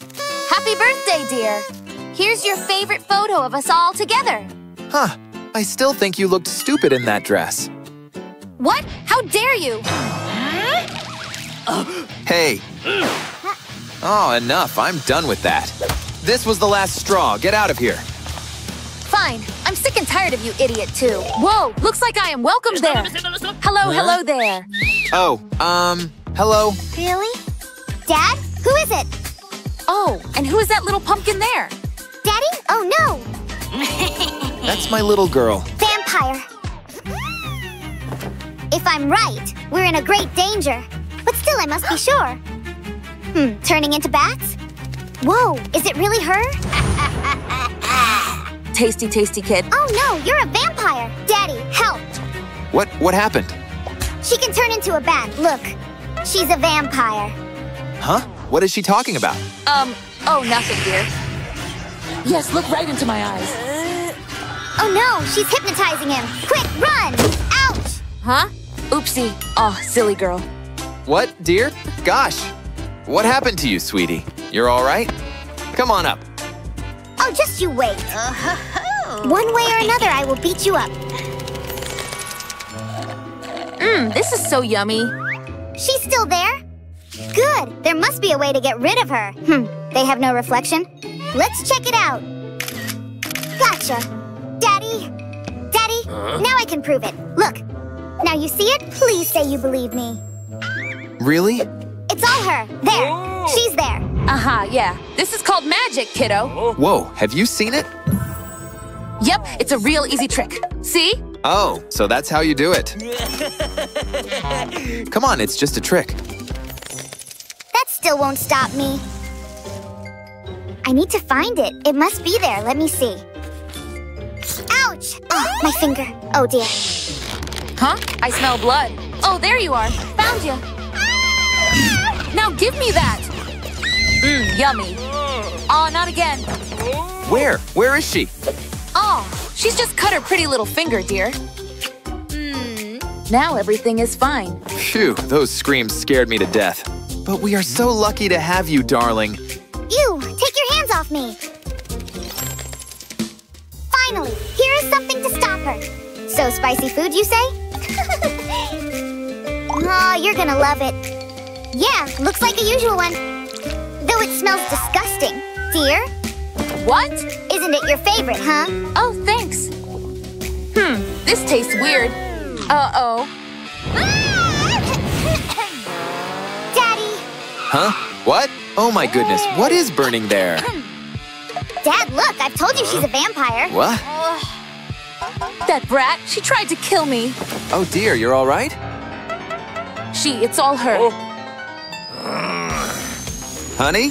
have. Happy birthday, dear. Here's your favorite photo of us all together. Huh. I still think you looked stupid in that dress. What? How dare you? Hey. Oh, enough. I'm done with that. This was the last straw. Get out of here. Fine. I'm sick and tired of you, idiot, too. Whoa, looks like I am welcome there. Hello, hello there. Oh, hello? Really? Dad? Who is it? Oh, and who is that little pumpkin there? Daddy? Oh, no. That's my little girl. Vampire. If I'm right, we're in a great danger. But still, I must be sure. Turning into bats? Whoa, is it really her? Tasty, tasty kid. Oh no, you're a vampire. Daddy, help. What happened? She can turn into a bat. Look, she's a vampire. Huh? What is she talking about? Oh, nothing, dear. Yes, look right into my eyes. Oh no, she's hypnotizing him. Quick, run! Ouch! Huh? Oopsie. Oh, silly girl. What, dear? Gosh. What happened to you, sweetie? You're all right? Come on up. Oh, just you wait. One way or another, I will beat you up. This is so yummy. She's still there? Good. There must be a way to get rid of her. They have no reflection. Let's check it out. Gotcha. Daddy. Daddy, now I can prove it. Look. Now you see it? Please say you believe me. Really? It's all her. There. Whoa. She's there. Yeah. This is called magic, kiddo. Whoa, have you seen it? Yep, it's a real easy trick. See? Oh, so that's how you do it. Come on, it's just a trick. That still won't stop me. I need to find it. It must be there. Let me see. Ouch! Oh, my finger. Oh, dear. Huh? I smell blood. Oh, there you are. Found you. Now give me that! Yummy. Aw, not again. Where? Where is she? Aw, she's just cut her pretty little finger, dear. Now everything is fine. Phew, those screams scared me to death. But we are so lucky to have you, darling. Ew, take your hands off me! Finally, here is something to stop her. So spicy food, you say? Aw, you're gonna love it. Yeah, looks like a usual one. Though it smells disgusting, dear. What? Isn't it your favorite, huh? Oh, thanks. This tastes weird. Uh-oh. Daddy! Huh? What? Oh my goodness, what is burning there? Dad, look, I've told you she's a vampire. What? That brat, she tried to kill me. Oh dear, you're all right? It's all her. Oh. Honey?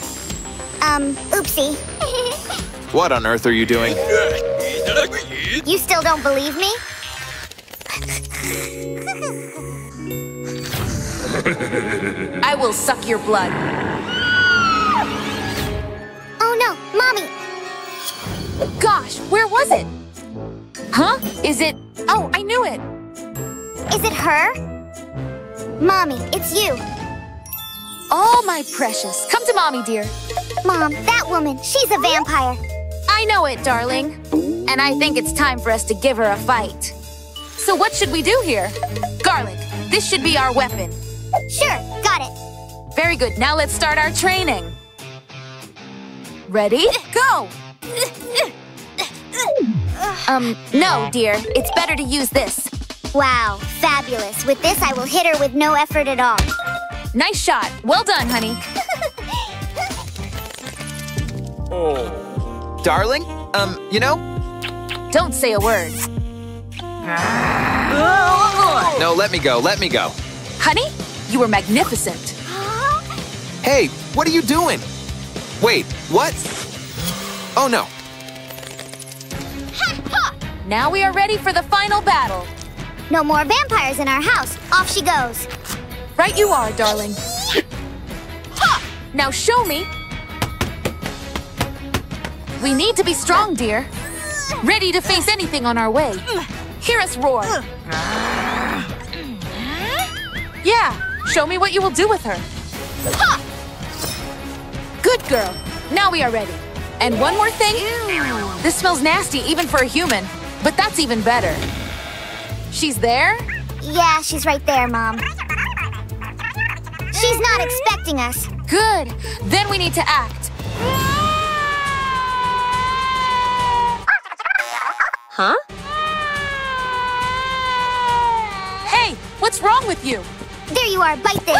Oopsie. What on earth are you doing? You still don't believe me? I will suck your blood. Oh no, Mommy! Gosh, where was it? Huh? Is it... Oh, I knew it! Is it her? Mommy, it's you. Oh, my precious. Come to Mommy, dear. Mom, that woman, she's a vampire. I know it, darling. And I think it's time for us to give her a fight. So what should we do here? Garlic, this should be our weapon. Sure, got it. Very good. Now let's start our training. Ready? Go! No, dear. It's better to use this. Wow, fabulous. With this, I will hit her with no effort at all. Nice shot. Well done, honey. Oh. Darling, you know? Don't say a word. No, let me go. Let me go. Honey, you were magnificent. Hey, what are you doing? Wait, what? Oh, no. Now we are ready for the final battle. No more vampires in our house. Off she goes. Right you are, darling. Now show me. We need to be strong, dear. Ready to face anything on our way. Hear us roar. Yeah, show me what you will do with her. Good girl. Now we are ready. And one more thing. Ew. This smells nasty even for a human, but that's even better. She's there? Yeah, she's right there, Mom. She's not expecting us. Good. Then we need to act. Huh? Hey, what's wrong with you? There you are. Bite this.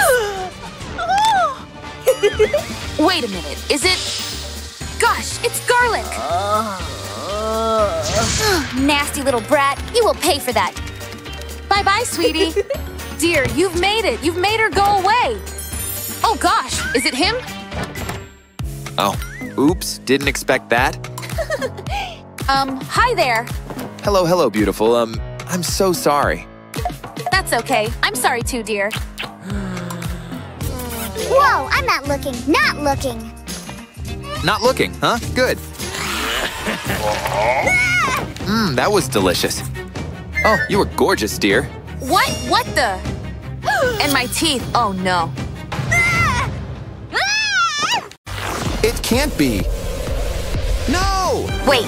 Wait a minute. Is it? Gosh, it's garlic. Nasty little brat. You will pay for that. Bye-bye, sweetie. Dear, you've made it. You've made her go away. Oh, gosh. Is it him? Oh. Oops. Didn't expect that. Hi there. Hello, hello, beautiful. I'm so sorry. That's okay. I'm sorry too, dear. Whoa, I'm not looking. Not looking. Not looking, huh? Good. Mmm, that was delicious. Oh, you were gorgeous, dear. What? What the? And my teeth. Oh, no. It can't be. No! Wait.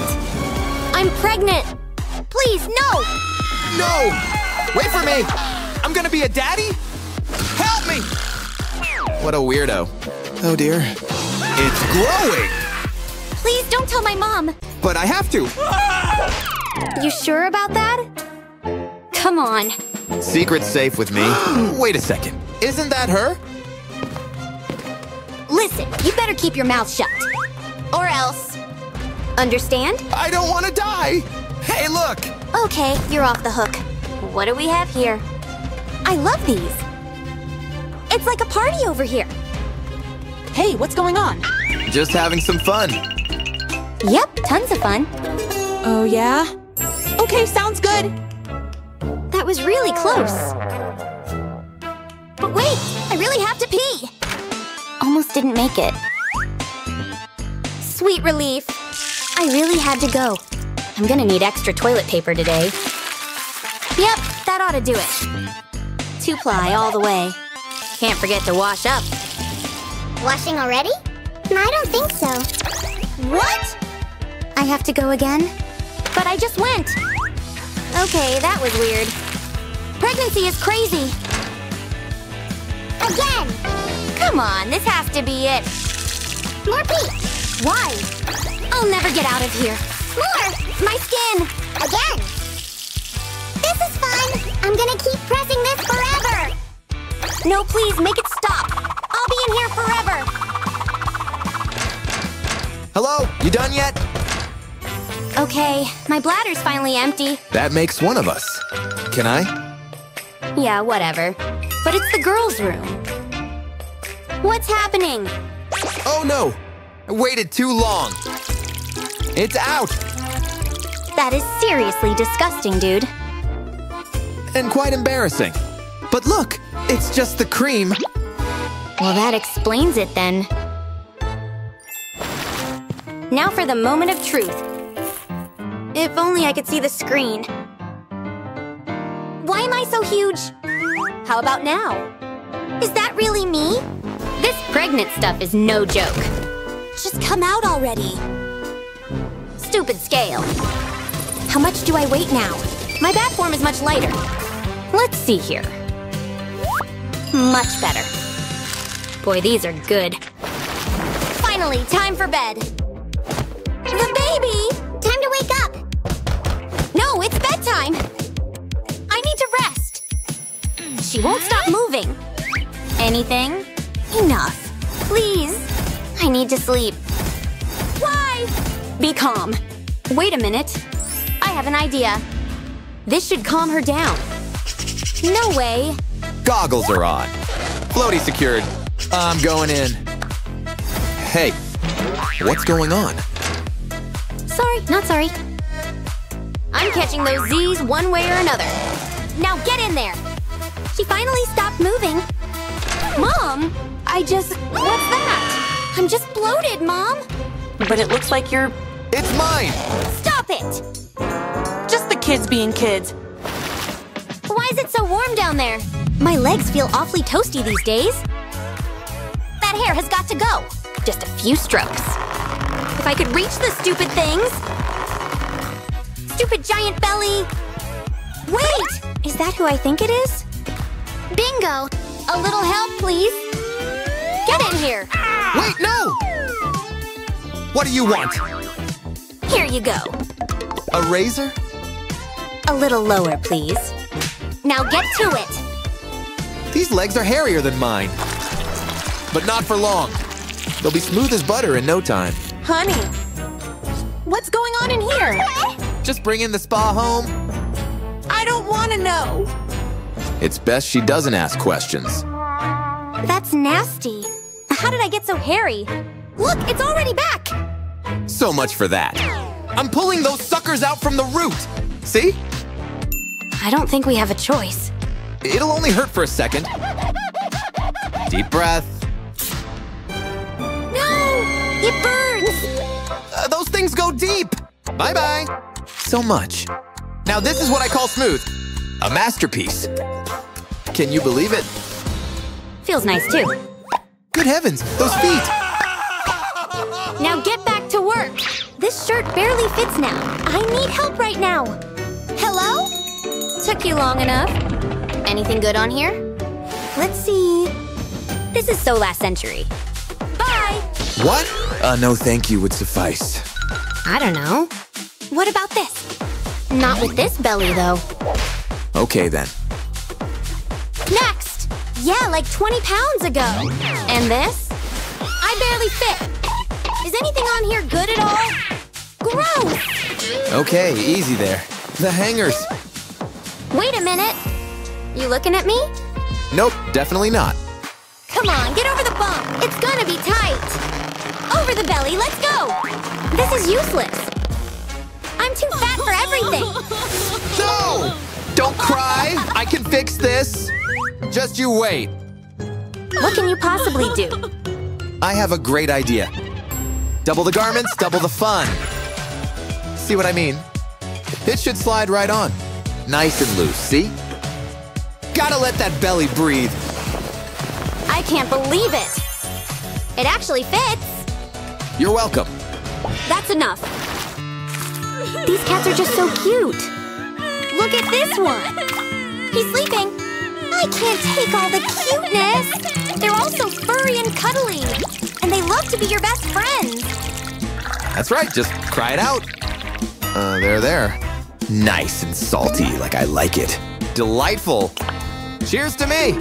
I'm pregnant. Please, no! No! Wait for me! I'm gonna be a daddy? Help me! What a weirdo. Oh, dear. It's glowing! Please don't tell my mom. But I have to. You sure about that? Come on. Secret's safe with me. Wait a second. Isn't that her? Listen, you better keep your mouth shut. Or else. Understand? I don't want to die. Hey, look. Okay, you're off the hook. What do we have here? I love these. It's like a party over here. Hey, what's going on? Just having some fun. Yep, tons of fun. Oh, yeah? Okay, sounds good. That was really close. But wait, I really have to pee. Almost didn't make it. Sweet relief. I really had to go. I'm gonna need extra toilet paper today. Yep, that ought to do it. 2-ply all the way. Can't forget to wash up. Washing already? I don't think so. What? I have to go again? But I just went. Okay, that was weird. Pregnancy is crazy. Again! Come on, this has to be it. More pee! Why? I'll never get out of here. More! My skin! Again! This is fun! I'm gonna keep pressing this forever! No, please, make it stop! I'll be in here forever! Hello? You done yet? Okay, my bladder's finally empty. That makes one of us. Can I? Yeah, whatever. But it's the girls' room. What's happening? Oh no! I waited too long. It's out! That is seriously disgusting, dude. And quite embarrassing. But look! It's just the cream. Well, that explains it then. Now for the moment of truth. If only I could see the screen. Why am I so huge? How about now? Is that really me? This pregnant stuff is no joke. Just come out already. Stupid scale. How much do I weigh now? My back form is much lighter. Let's see here. Much better. Boy, these are good. Finally, time for bed. The baby! Time to wake up. No, it's bedtime! I need to rest! She won't stop moving! Anything? Enough. Please! I need to sleep. Why? Be calm. Wait a minute. I have an idea. This should calm her down. No way! Goggles are on. Floaty secured. I'm going in. Hey, what's going on? Sorry, not sorry. I'm catching those Z's one way or another. Now get in there! She finally stopped moving. Mom! What's that? I'm just bloated, Mom! But it looks like you're… It's mine! Stop it! Just the kids being kids. Why is it so warm down there? My legs feel awfully toasty these days. That hair has got to go. Just a few strokes. If I could reach the stupid things! Stupid giant belly! Wait! Is that who I think it is? Bingo! A little help, please! Get in here! Wait, no! What do you want? Here you go. A razor? A little lower, please. Now get to it! These legs are hairier than mine. But not for long. They'll be smooth as butter in no time. Honey, what's going on in here? Just bring in the spa home. I don't want to know. It's best she doesn't ask questions. That's nasty. How did I get so hairy? Look, it's already back. So much for that. I'm pulling those suckers out from the root. See? I don't think we have a choice. It'll only hurt for a second. Deep breath. No! It burns! Those things go deep! Bye-bye! So much. Now this is what I call smooth. A masterpiece. Can you believe it? Feels nice, too. Good heavens! Those feet! Now get back to work! This shirt barely fits now. I need help right now. Hello? Took you long enough. Anything good on here? Let's see… This is so last century. Bye! What? No thank you would suffice. I don't know. What about this? Not with this belly, though. Okay, then. Next! Yeah, like 20 pounds ago. And this? I barely fit. Is anything on here good at all? Gross! Okay, easy there. The hangers. Wait a minute. You looking at me? Nope, definitely not. Come on, get over the bump! It's gonna be tight! Over the belly, let's go! This is useless! I'm too fat for everything! No! Don't cry! I can fix this! Just you wait! What can you possibly do? I have a great idea. Double the garments, double the fun. See what I mean? It should slide right on. Nice and loose, see? Gotta let that belly breathe! I can't believe it! It actually fits! You're welcome. That's enough. These cats are just so cute. Look at this one! He's sleeping. I can't take all the cuteness! They're all so furry and cuddly. And they love to be your best friends. That's right, just cry it out. They're there. Nice and salty, like I like it. Delightful. Cheers to me!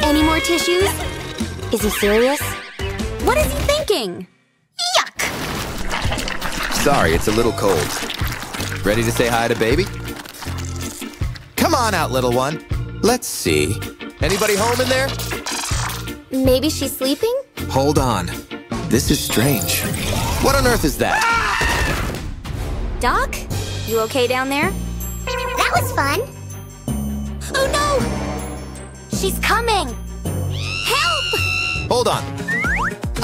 Any more tissues? Is he serious? What is he thinking? Yuck! Sorry, it's a little cold. Ready to say hi to baby? Come on out, little one. Let's see. Anybody home in there? Maybe she's sleeping? Hold on. This is strange. What on earth is that? Doc? You okay down there? That was fun. Oh no! She's coming! Help! Hold on.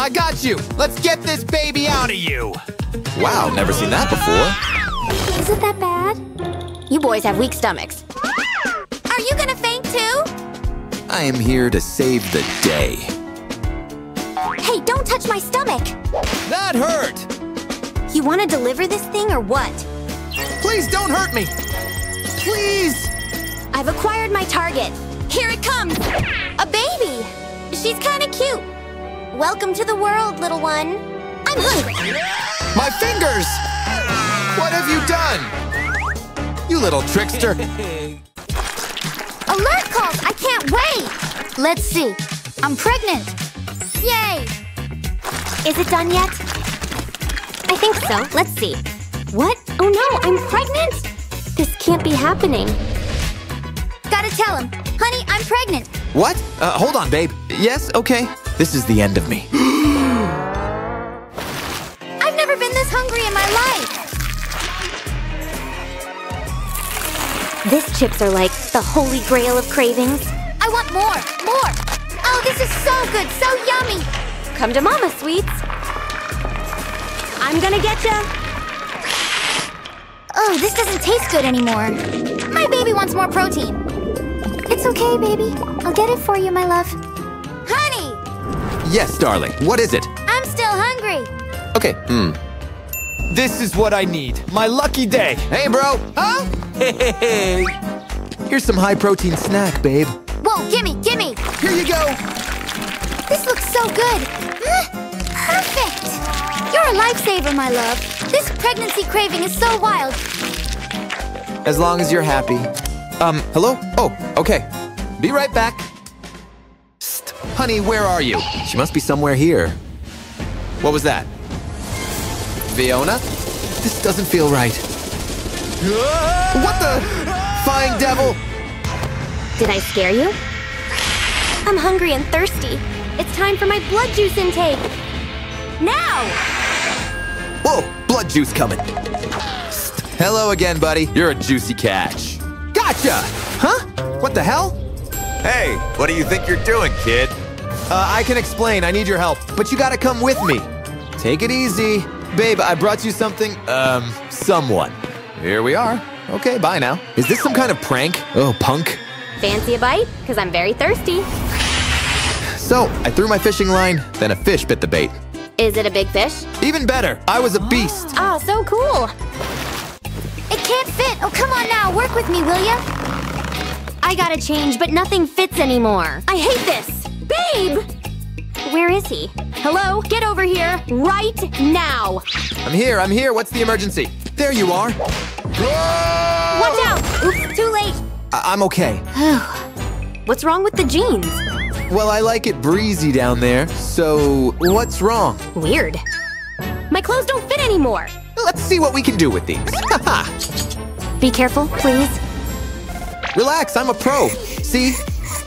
I got you! Let's get this baby out of you! Wow, never seen that before. Isn't that bad? You boys have weak stomachs. Are you gonna faint too? I am here to save the day. Hey, don't touch my stomach! That hurt! You wanna deliver this thing or what? Please don't hurt me! Please! I've acquired my target. Here it comes! A baby! She's kinda cute. Welcome to the world, little one. I'm hungry. My fingers! What have you done? You little trickster. Alert calls! I can't wait! Let's see. I'm pregnant. Yay! Is it done yet? I think so. Let's see. What? Oh no, I'm pregnant? This can't be happening. Gotta tell him. Honey, I'm pregnant. What? Hold on, babe. Yes, okay. This is the end of me. I've never been this hungry in my life. These chips are like the holy grail of cravings. I want more, more. Oh, this is so good, so yummy. Come to Mama, sweets. I'm gonna get ya. Oh, this doesn't taste good anymore. My baby wants more protein. It's okay, baby. I'll get it for you, my love. Honey! Yes, darling. What is it? I'm still hungry. Okay. This is what I need. My lucky day. Hey, bro. Huh? Hey. Here's some high-protein snack, babe. Whoa, gimme. Here you go. This looks so good. Perfect. You're a lifesaver, my love. This pregnancy craving is so wild. As long as you're happy. Hello? Oh, okay. Be right back. Psst, honey, where are you? She must be somewhere here. What was that? Fiona? This doesn't feel right. What the? Flying devil! Did I scare you? I'm hungry and thirsty. It's time for my blood juice intake. Now! Whoa, blood juice coming. Psst, hello again, buddy. You're a juicy catch. Gotcha! Huh? What the hell? Hey, what do you think you're doing, kid? I can explain. I need your help. But you gotta come with me. Take it easy. Babe, I brought you something. Someone. Here we are. Okay, bye now. Is this some kind of prank? Oh, punk. Fancy a bite? Because I'm very thirsty. So, I threw my fishing line, then a fish bit the bait. Is it a big fish? Even better. I was a beast. Oh, so cool. It can't fit. Oh, come on now. Work with me, will ya? I gotta change, but nothing fits anymore. I hate this. Babe! Where is he? Hello? Get over here right now! I'm here. What's the emergency? There you are. Whoa! Watch out! Oops, too late. I'm okay. What's wrong with the jeans? Well, I like it breezy down there, so what's wrong? Weird. My clothes don't fit anymore. Let's see what we can do with these. Be careful, please. Relax, I'm a pro. See?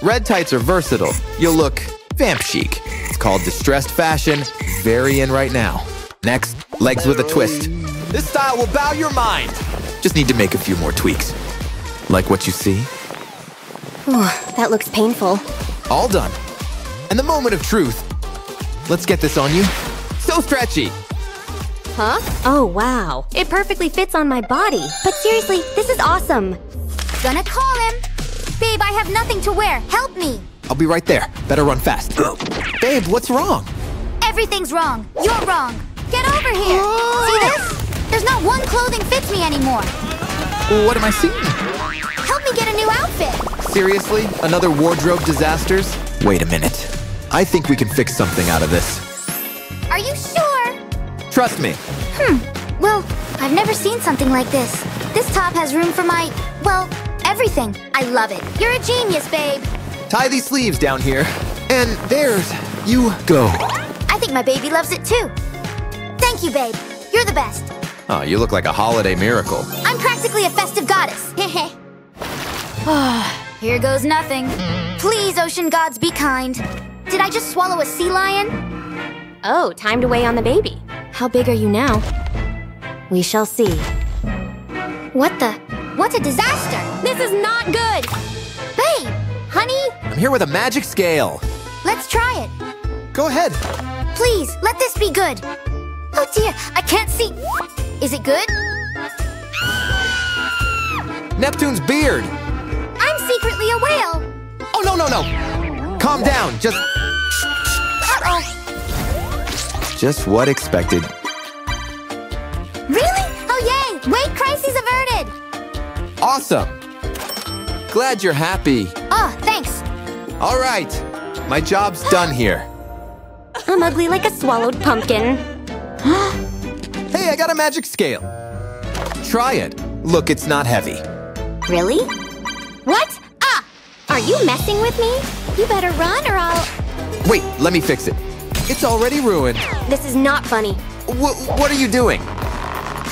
Red tights are versatile. You'll look vamp chic. It's called distressed fashion. Very in right now. Next, legs with a twist. This style will bow your mind. Just need to make a few more tweaks. Like what you see? Oh, that looks painful. All done. And the moment of truth. Let's get this on you. So stretchy. Huh? Oh, wow. It perfectly fits on my body. But seriously, this is awesome. Gonna call him. Babe, I have nothing to wear. Help me. I'll be right there. Better run fast. Babe, what's wrong? Everything's wrong. You're wrong. Get over here. See this? There's not one clothing fits me anymore. What am I seeing? Help me get a new outfit. Seriously? Another wardrobe disasters? Wait a minute. I think we can fix something out of this. Are you sure? Trust me. Well, I've never seen something like this. This top has room for my, well, everything. I love it. You're a genius, babe. Tie these sleeves down here. And there's you go. I think my baby loves it too. Thank you, babe. You're the best. Oh, you look like a holiday miracle. I'm practically a festive goddess. Heh. Here goes nothing. Please, ocean gods, be kind. Did I just swallow a sea lion? Oh, time to weigh on the baby. How big are you now? We shall see. What the? What a disaster! This is not good! Babe! Honey? I'm here with a magic scale. Let's try it. Go ahead. Please, let this be good. Oh dear, I can't see. Is it good? Neptune's beard. I'm secretly a whale. Oh, no. Calm down, just… Uh-oh. Just what expected. Really? Oh, yay! Weight crisis averted! Awesome! Glad you're happy. Oh, thanks. All right. My job's done here. I'm ugly like a swallowed pumpkin. Hey, I got a magic scale. Try it. Look, it's not heavy. Really? What? Ah! Are you messing with me? You better run or I'll… Wait, let me fix it. It's already ruined. This is not funny. What are you doing?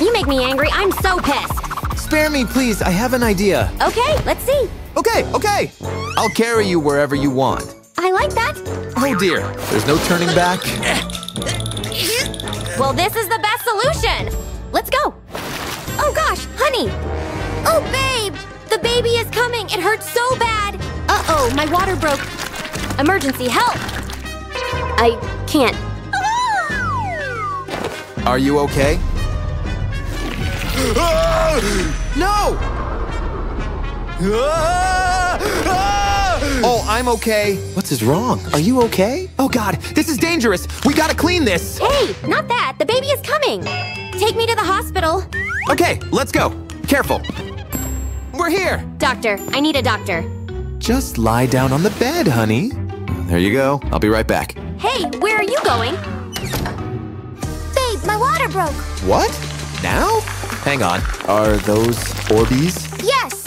You make me angry. I'm so pissed. Spare me, please. I have an idea. Okay, let's see. Okay. I'll carry you wherever you want. I like that. Oh, dear. There's no turning back. Well, this is the best solution. Let's go. Oh, gosh, honey. Oh, babe. The baby is coming. It hurts so bad. Uh-oh, my water broke. Emergency help. I can't. Are you okay? No! Oh, I'm okay. What's wrong? Are you okay? Oh, God, this is dangerous. We gotta clean this. Hey, not that. The baby is coming. Take me to the hospital. Okay, let's go. Careful. We're here. Doctor, I need a doctor. Just lie down on the bed, honey. There you go. I'll be right back. Hey, where are you going? Babe, my water broke. What? Now? Hang on. Are those Orbeez? Yes.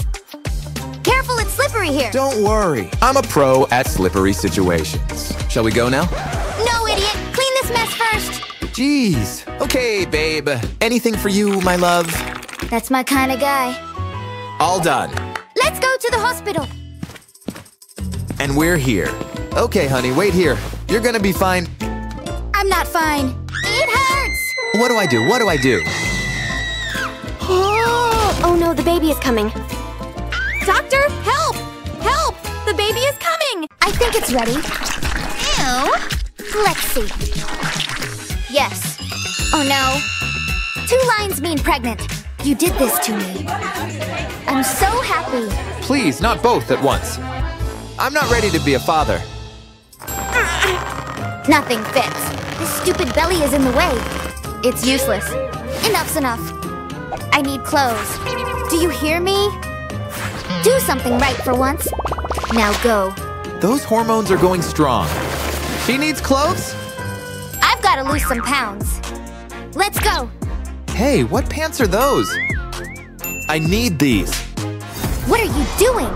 Careful, it's slippery here. Don't worry. I'm a pro at slippery situations. Shall we go now? No, idiot. Clean this mess first. Jeez. Okay, babe. Anything for you, my love? That's my kind of guy. All done. Let's go to the hospital. And we're here. Okay, honey, wait here. You're gonna be fine. I'm not fine. It hurts! What do I do? What do I do? Oh no, the baby is coming. Doctor, help! Help! The baby is coming! I think it's ready. Ew! Let's see. Yes. Oh no. 2 lines mean pregnant. You did this to me. I'm so happy. Please, not both at once. I'm not ready to be a father. Nothing fits. This stupid belly is in the way. It's useless. Enough's enough. I need clothes. Do you hear me? Do something right for once. Now go. Those hormones are going strong. She needs clothes? I've got to lose some pounds. Let's go. Hey, what pants are those? I need these. What are you doing?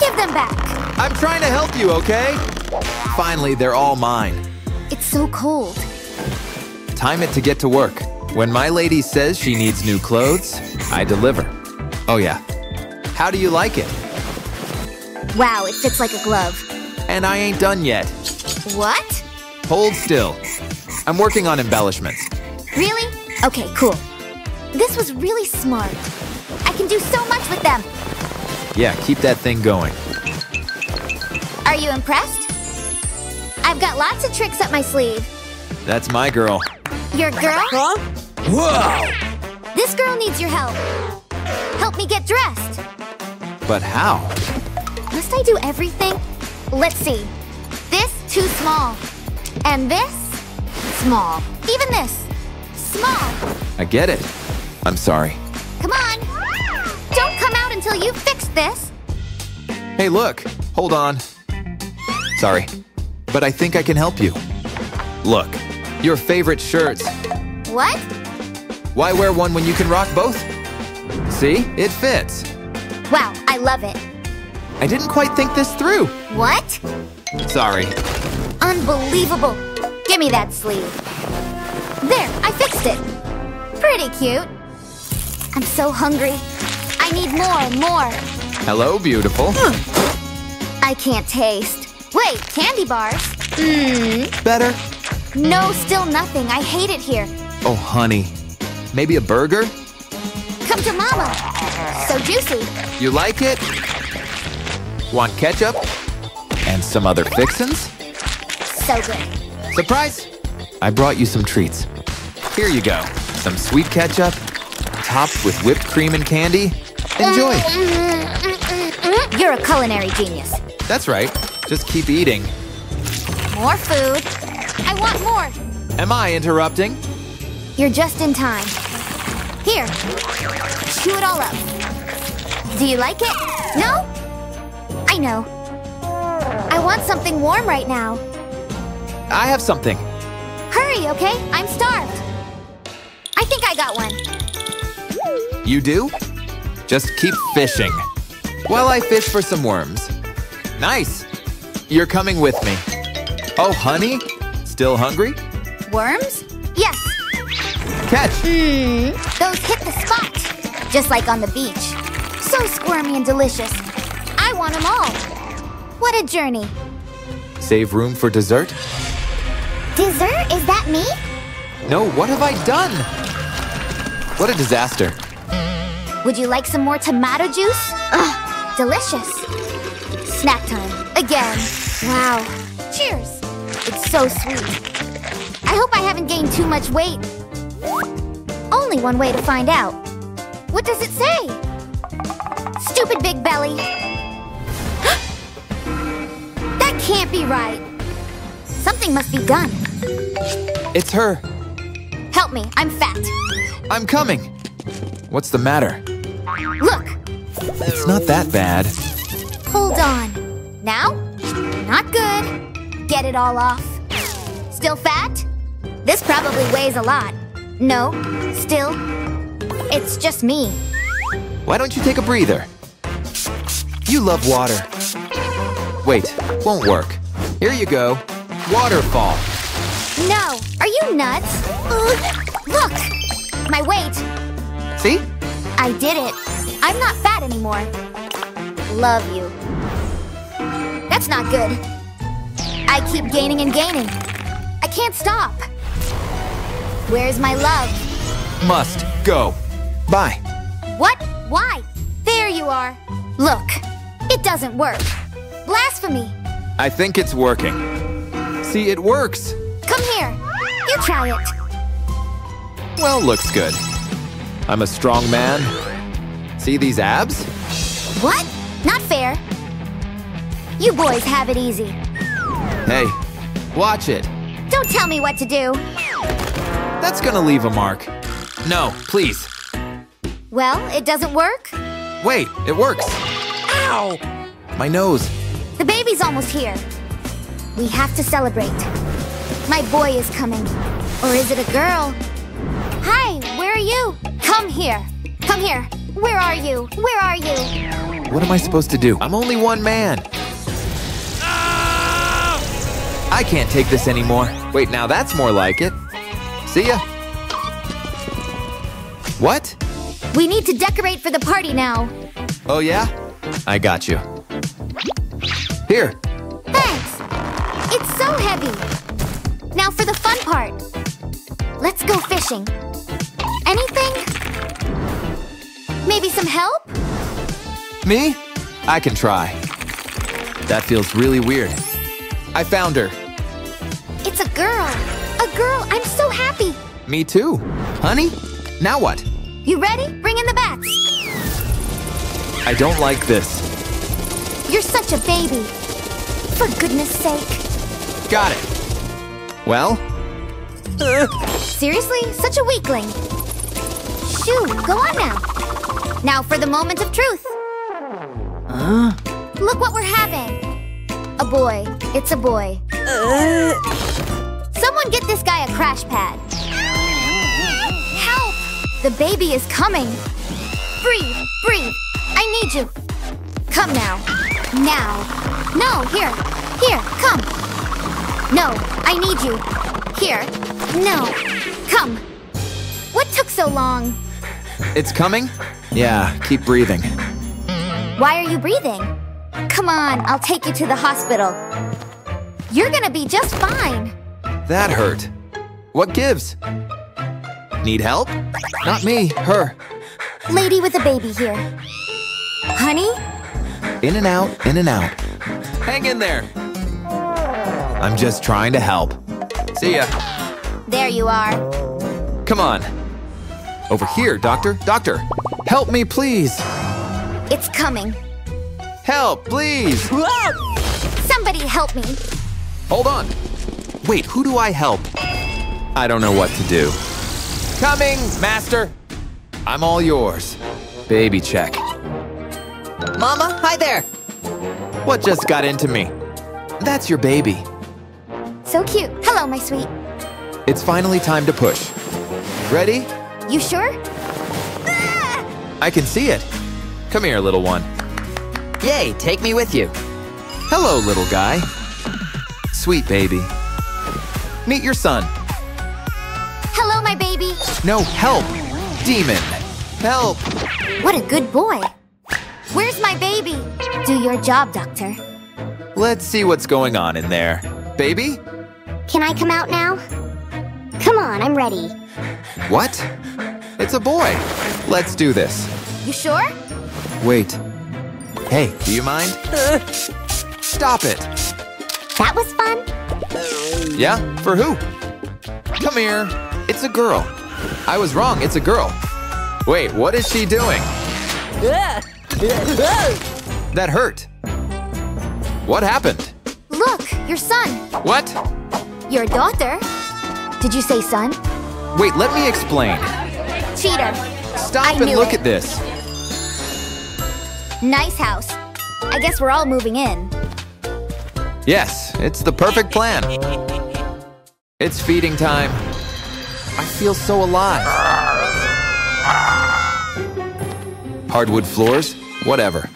Give them back. I'm trying to help you, okay? Finally, they're all mine. It's so cold. Time it to get to work. When my lady says she needs new clothes, I deliver. Oh yeah. How do you like it? Wow, it fits like a glove. And I ain't done yet. What? Hold still. I'm working on embellishments. Really? Okay, cool. This was really smart. I can do so much with them. Yeah, keep that thing going. Are you impressed? I've got lots of tricks up my sleeve. That's my girl. Your girl? Huh? Whoa! This girl needs your help. Help me get dressed. But how? Must I do everything? Let's see. This, too small. And this, small. Even this, small. I get it. I'm sorry. Come on. Don't come out until you've fixed this. Hey, look. Hold on. Sorry, but I think I can help you. Look, your favorite shirts. What? Why wear one when you can rock both? See, it fits. Wow, I love it. I didn't quite think this through. What? Sorry. Unbelievable. Give me that sleeve. There, I fixed it. Pretty cute. I'm so hungry. I need more. Hello, beautiful. I can't taste. Wait, candy bars? Better? No, still nothing. I hate it here. Oh, honey. Maybe a burger? Come to Mama. So juicy. You like it? Want ketchup? And some other fixins? So good. Surprise! I brought you some treats. Here you go. Some sweet ketchup, topped with whipped cream and candy. Enjoy. You're a culinary genius. That's right. Just keep eating. More food. I want more. Am I interrupting? You're just in time. Here. Chew it all up. Do you like it? No? I know. I want something warm right now. I have something. Hurry, okay? I'm starved. I think I got one. You do? Just keep fishing. While I fish for some worms. Nice. You're coming with me. Oh, honey? Still hungry? Worms? Yes. Catch! Those hit the spot. Just like on the beach. So squirmy and delicious. I want them all. What a journey. Save room for dessert? Dessert? Is that me? No, what have I done? What a disaster. Would you like some more tomato juice? Ugh, delicious. Snack time. Again. Wow. Cheers. It's so sweet. I hope I haven't gained too much weight. Only one way to find out. What does it say? Stupid big belly. can't be right. Something must be done. It's her. Help me, I'm fat. I'm coming. What's the matter? Look. It's not that bad. Hold on. Now? Not good. Get it all off. Still fat? This probably weighs a lot. No, still. It's just me. Why don't you take a breather? You love water. Wait, won't work. Here you go. Waterfall. No, are you nuts? Look, my weight. See? I did it. I'm not fat anymore. Love you. That's not good. I keep gaining and gaining. I can't stop. Where's my love? Must go. Bye. What? Why? There you are. Look, it doesn't work. Blasphemy. I think it's working. See, it works. Come here. You try it. Well, looks good. I'm a strong man. See these abs? What? Not fair. You boys have it easy. Hey, watch it. Don't tell me what to do. That's gonna leave a mark. No, please. Well, it doesn't work? Wait, it works. Ow! My nose. The baby's almost here. We have to celebrate. My boy is coming. Or is it a girl? Hi, where are you? Come here. Come here. Where are you? Where are you? What am I supposed to do? I'm only one man. Ah! I can't take this anymore. Wait, now that's more like it. See ya. What? We need to decorate for the party now. Oh yeah? I got you. Here. Thanks. It's so heavy. Now for the fun part. Let's go fishing. Anything? Maybe some help? Me? I can try. That feels really weird. I found her. It's a girl. A girl. I'm so happy. Me too. Honey, now what? You ready? Bring in the bats. I don't like this. You're such a baby. For goodness sake. Got it. Well? Seriously? Such a weakling. Shoo, go on now. Now for the moment of truth. Look what we're having. A boy. It's a boy. Someone get this guy a crash pad. Help! The baby is coming. Breathe, breathe. I need you. Come now. Now. No, here. Here, come. No, I need you. Here. No. Come. What took so long? It's coming? Yeah, keep breathing. Why are you breathing? Come on, I'll take you to the hospital. You're gonna be just fine. That hurt. What gives? Need help? Not me, her. Lady with a baby here. Honey? In and out, in and out. Hang in there. I'm just trying to help. See ya. There you are. Come on. Over here, doctor. Doctor, help me, please. It's coming. Help, please. Somebody help me. Hold on. Wait, who do I help? I don't know what to do. Coming, master. I'm all yours. Baby check. Mama, hi there. What just got into me? That's your baby. So cute. Hello, my sweet. It's finally time to push. Ready? You sure? Ah! I can see it. Come here, little one. Yay, take me with you. Hello, little guy. Sweet baby. Meet your son. Hello, my baby. No, help. Demon. Help. What a good boy. Where's my baby? Do your job, doctor. Let's see what's going on in there. Baby? Can I come out now? Come on, I'm ready. What? It's a boy. Let's do this. You sure? Wait. Hey, do you mind? Stop it. That was fun. Yeah, for who? Come here. It's a girl. I was wrong, it's a girl. Wait, what is she doing? That hurt. What happened? Look, Your son. What? Your daughter. Did you say son? Wait, let me explain. Cheater. Stop and look at this. Nice house. I guess we're all moving in. Yes, it's the perfect plan. It's feeding time. I feel so alive. Hardwood floors? Whatever.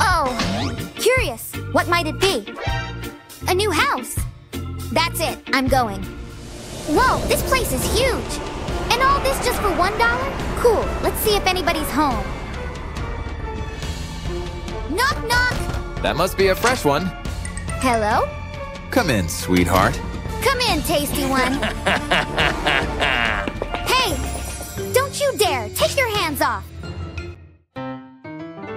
Oh, curious. What might it be? A new house. That's it. I'm going. Whoa, this place is huge. And all this just for $1? Cool. Let's see if anybody's home. Knock, knock. That must be a fresh one. Hello? Come in, sweetheart. Come in, tasty one. Hey, don't you dare. Take your hands off.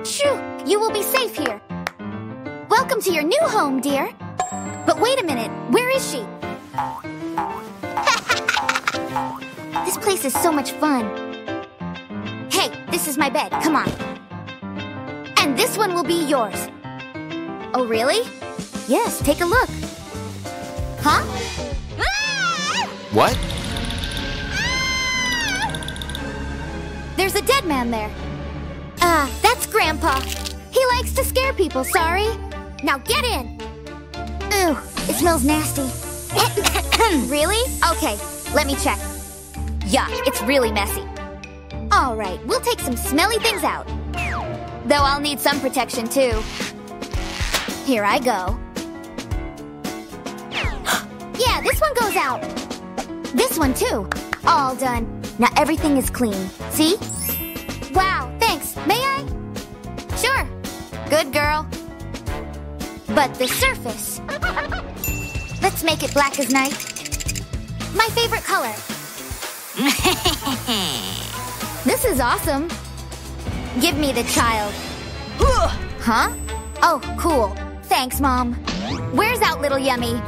Shoo, you will be safe here. Welcome to your new home, dear. But wait a minute, where is she? This place is so much fun. Hey, this is my bed, come on. And this one will be yours. Oh, really? Yes, take a look. Huh? What? There's a dead man there. Ah, that's Grandpa. He likes to scare people, sorry. Now get in. Ooh, it smells nasty. Really? Okay, let me check. Yuck, it's really messy. All right, we'll take some smelly things out. Though I'll need some protection, too. Here I go. Yeah, this one goes out. This one, too. All done. Now everything is clean. See? Wow, thanks. May I? Sure. Good girl. But the surface. Let's make it black as night. My favorite color. This is awesome. Give me the child. Huh? Oh, cool. Thanks, Mom. Where's out, little yummy?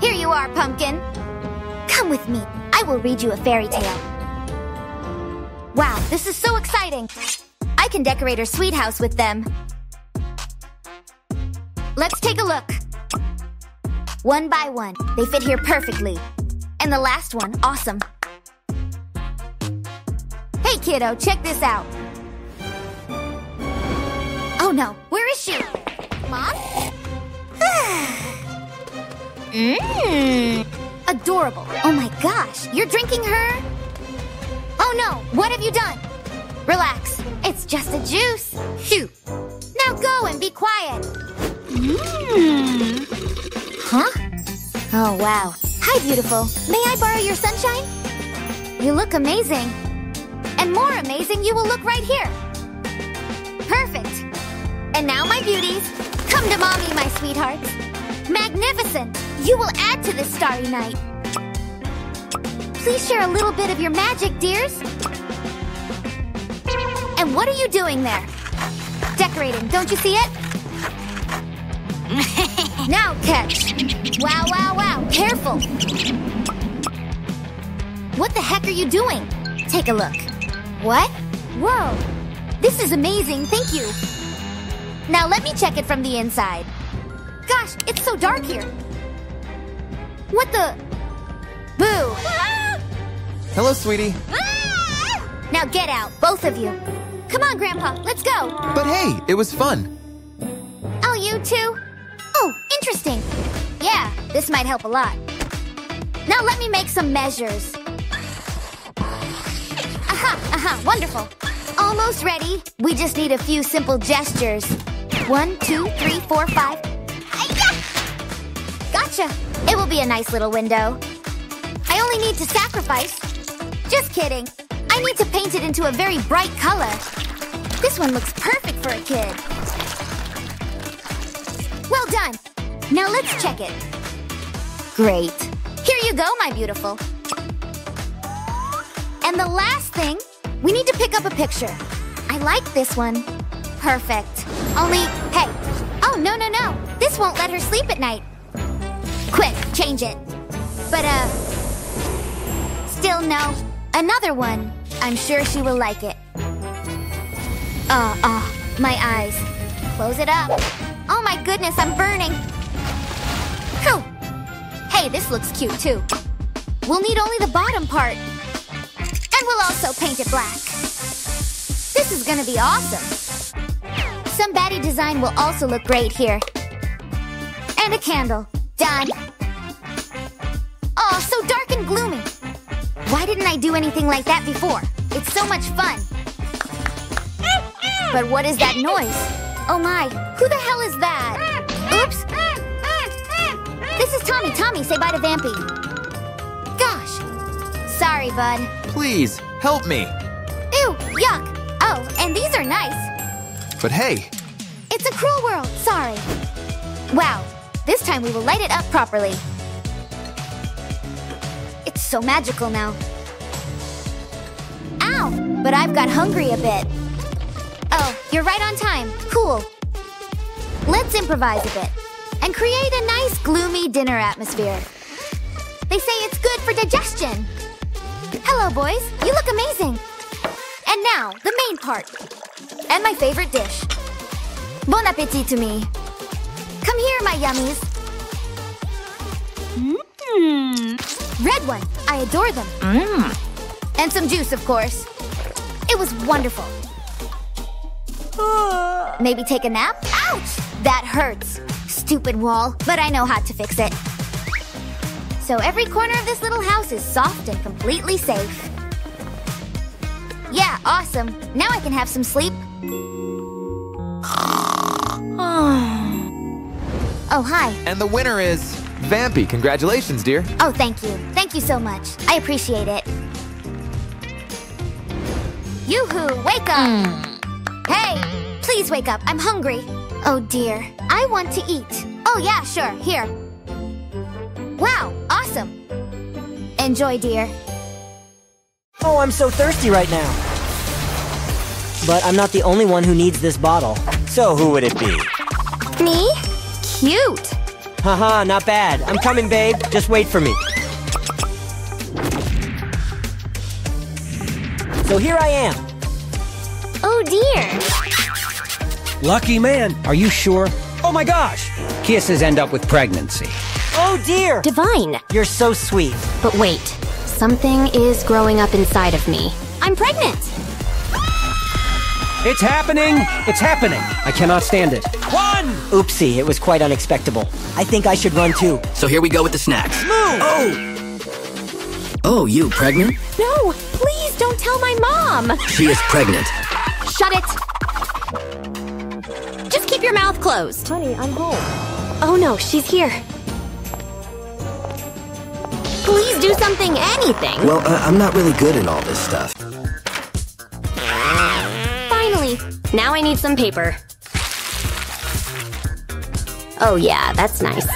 Here you are, pumpkin. Come with me. I will read you a fairy tale. Wow, this is so exciting. I can decorate her sweet house with them. Let's take a look. One by one, they fit here perfectly. And the last one, awesome. Hey, kiddo, check this out. Oh no, where is she? Mom? Adorable. Oh my gosh, you're drinking her? Oh no, what have you done? Relax, it's just a juice. Phew. Now go and be quiet. Huh? Oh wow. Hi, beautiful. May I borrow your sunshine? You look amazing. And more amazing, you will look right here. Perfect. And now, my beauties, come to mommy, my sweethearts. Magnificent! You will add to this starry night. Please share a little bit of your magic, dears. And what are you doing there? Decorating, don't you see it? Now catch! Wow, wow, wow, careful! What the heck are you doing? Take a look. What? Whoa! This is amazing, thank you. Now let me check it from the inside. Gosh, it's so dark here. What the? Boo! Hello, sweetie. Now get out, both of you. Come on, Grandpa, let's go. But hey, it was fun. Oh, you too? Oh, interesting. Yeah, this might help a lot. Now let me make some measures. Aha, aha, wonderful. Almost ready. We just need a few simple gestures. 1, 2, 3, 4, 5. Gotcha! It will be a nice little window. I only need to sacrifice. Just kidding. I need to paint it into a very bright color. This one looks perfect for a kid. Well done. Now let's check it. Great. Here you go, my beautiful. And the last thing, we need to pick up a picture. I like this one. Perfect. Only, hey. Oh, no, no, no. This won't let her sleep at night. Quick, change it. But, still no. Another one. I'm sure she will like it. My eyes. Close it up. Oh my goodness, I'm burning. Cool. Hey, this looks cute too. We'll need only the bottom part. And we'll also paint it black. This is gonna be awesome. Some baddie design will also look great here. And a candle. Done. Oh, so dark and gloomy. Why didn't I do anything like that before? It's so much fun. But what is that noise? Oh my, who the hell is that? Oops. This is Tommy. Tommy, say bye to Vampy. Gosh. Sorry, bud. Please, help me. Ew, yuck. Oh, and these are nice. But hey. It's a cruel world. Sorry. Wow. This time we will light it up properly. It's so magical now. Ow, but I've got hungry a bit. Oh, you're right on time. Cool. Let's improvise a bit and create a nice gloomy dinner atmosphere. They say it's good for digestion. Hello, boys. You look amazing. And now, the main part. And my favorite dish. Bon appétit to me. Come here, my yummies. Mmm. Red one. I adore them. Mmm. And some juice, of course. It was wonderful. Maybe take a nap? Ouch! That hurts. Stupid wall, but I know how to fix it. So every corner of this little house is soft and completely safe. Yeah, awesome. Now I can have some sleep. Oh, hi. And the winner is Vampy. Congratulations, dear. Oh, thank you. Thank you so much. I appreciate it. Yoo-hoo, wake up! Hey, please wake up. I'm hungry. Oh, dear. I want to eat. Oh, yeah, sure. Here. Wow, awesome. Enjoy, dear. Oh, I'm so thirsty right now. But I'm not the only one who needs this bottle. So who would it be? Me? Cute. Haha, not bad. I'm coming, babe. Just wait for me. So here I am. Oh, dear. Lucky man. Are you sure? Oh, my gosh. Kisses end up with pregnancy. Oh, dear. Divine. You're so sweet. But wait. Something is growing up inside of me. I'm pregnant. It's happening. It's happening. I cannot stand it. One. Oopsie. It was quite unexpected. I think I should run, too. So here we go with the snacks. Move. Oh. Oh, you pregnant? No. Please don't tell my mom. She is pregnant. Shut it! Just keep your mouth closed. Honey, I'm home. Oh no, she's here. Please do something, anything. Well, I'm not really good at all this stuff. Finally. Now I need some paper. Oh yeah, that's nice.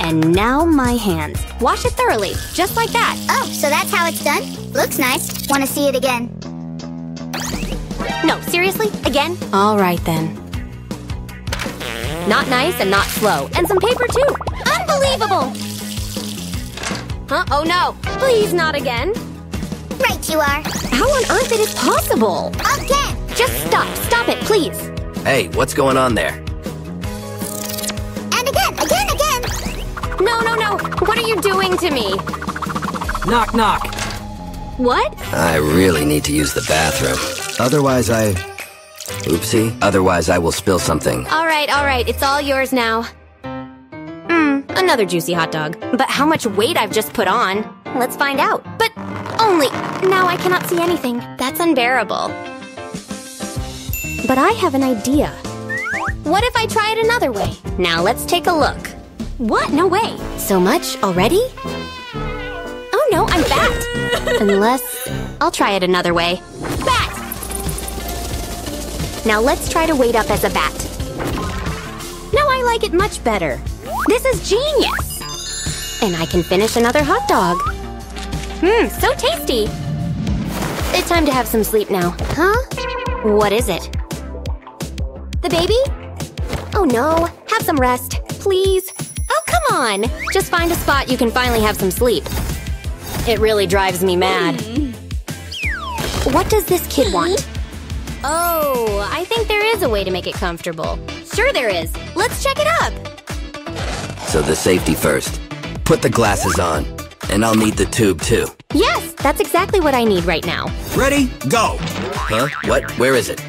And now my hands. Wash it thoroughly, just like that. Oh, so that's how it's done? Looks nice. Want to see it again? No, seriously? Again? All right, then. Not nice and not slow. And some paper, too. Unbelievable! Huh? Oh, no. Please, not again. Right you are. How on earth is it possible? Again! Just stop. Stop it, please. Hey, what's going on there? And again, again, again! No, no, no. What are you doing to me? Knock, knock. What? I really need to use the bathroom. Otherwise I... Oopsie. Otherwise I will spill something. All right, it's all yours now. Another juicy hot dog. But how much weight I've just put on? Let's find out. But only... Now I cannot see anything. That's unbearable. But I have an idea. What if I try it another way? Now let's take a look. What? No way. So much already? Oh no, I'm fat. Unless... I'll try it another way. Bat! Now let's try to wait up as a bat. Now I like it much better. This is genius! And I can finish another hot dog. Mmm, so tasty! It's time to have some sleep now. Huh? What is it? The baby? Oh no, have some rest, please. Oh, come on! Just find a spot you can finally have some sleep. It really drives me mad. What does this kid want? Oh, I think there is a way to make it comfortable. Sure there is. Let's check it up. so the safety first. Put the glasses on, and I'll need the tube too. Yes, that's exactly what I need right now. Ready, go! Huh? What? Where is it?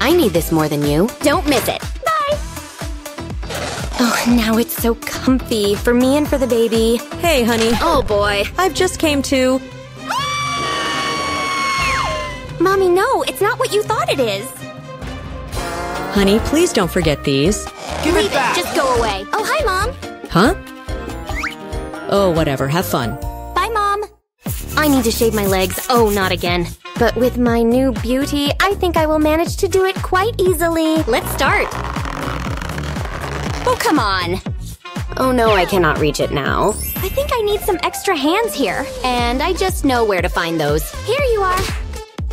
I need this more than you. Don't miss it. Bye! Oh, now it's so comfy for me and for the baby. Hey, honey. Oh, boy. I've just came to... Mommy, no, it's not what you thought it is. Honey, please don't forget these. Give it back! Just go away. Oh, hi, Mom. Huh? Oh, whatever. Have fun. Bye, Mom. I need to shave my legs. Oh, not again. But with my new beauty, I think I will manage to do it quite easily. Let's start. Oh, come on. Oh, no, I cannot reach it now. I think I need some extra hands here. And I just know where to find those. Here you are.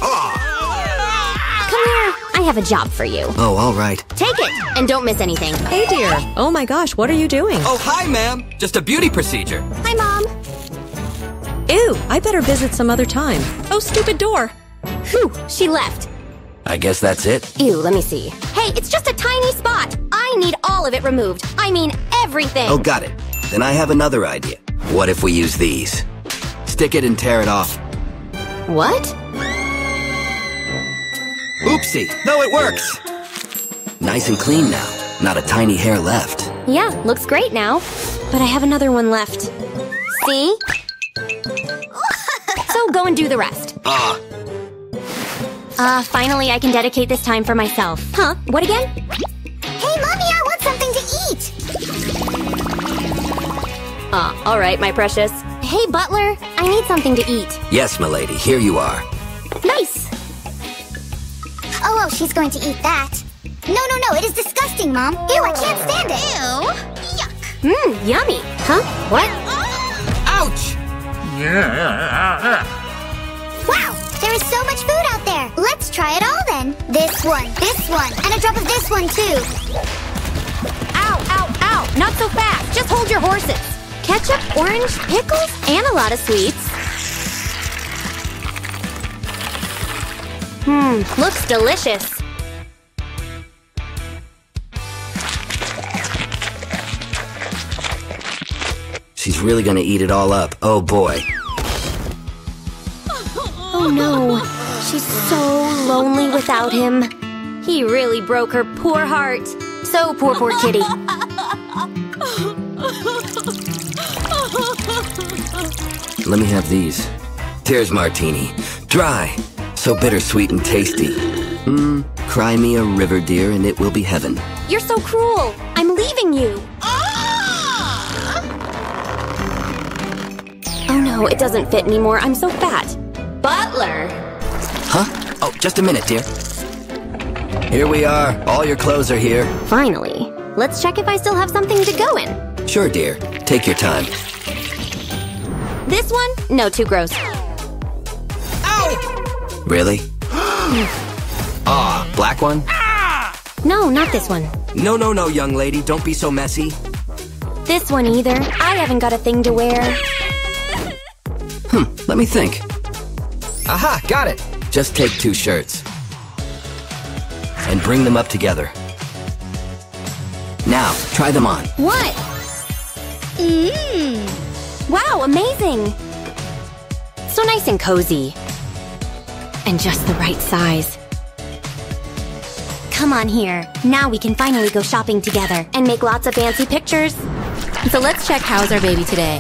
Come here. I have a job for you. Oh, all right. Take it, and don't miss anything. Hey, dear. Oh, my gosh, what are you doing? Oh, hi, ma'am. Just a beauty procedure. Hi, Mom. Ew, I better visit some other time. Oh, stupid door. Whew, she left. I guess that's it. Ew, let me see. Hey, it's just a tiny spot. I need all of it removed. I mean, everything. Oh, got it. Then I have another idea. What if we use these? Stick it and tear it off. What? Oopsie! No, it works! Nice and clean now. Not a tiny hair left. Yeah, looks great now. But I have another one left. See? So go and do the rest. Finally I can dedicate this time for myself. Huh? What again? Hey, Mommy, I want something to eat! Alright, my precious. Hey, butler, I need something to eat. Yes, m'lady, here you are. Nice! Oh, she's going to eat that. No, no, no, it is disgusting, Mom. Ew, I can't stand it. Ew. Yuck. Mmm, yummy. Huh? What? Ouch! Wow, there is so much food out there. Let's try it all then. This one, and a drop of this one too. Ow, ow, ow. Not so fast. Just hold your horses. Ketchup, orange, pickles, and a lot of sweets. Looks delicious. She's really gonna eat it all up. Oh boy. Oh no. She's so lonely without him. He really broke her poor heart. So poor, poor kitty. Let me have these. Tears martini. Dry. So bittersweet and tasty. Cry me a river, dear, and it will be heaven. You're so cruel. I'm leaving you. Ah! Oh, no, it doesn't fit anymore. I'm so fat. Butler! Huh? Oh, just a minute, dear. Here we are. All your clothes are here. Finally. Let's check if I still have something to go in. Sure, dear. Take your time. This one? No, too gross. Ow! Really? Black one? No, not this one. No, no, no, young lady. Don't be so messy. This one either. I haven't got a thing to wear. Let me think. Aha, got it. Just take two shirts. And bring them up together. Now, try them on. What? Wow, amazing. So nice and cozy. And just the right size. Come on here. Now we can finally go shopping together and make lots of fancy pictures. So let's check how's our baby today.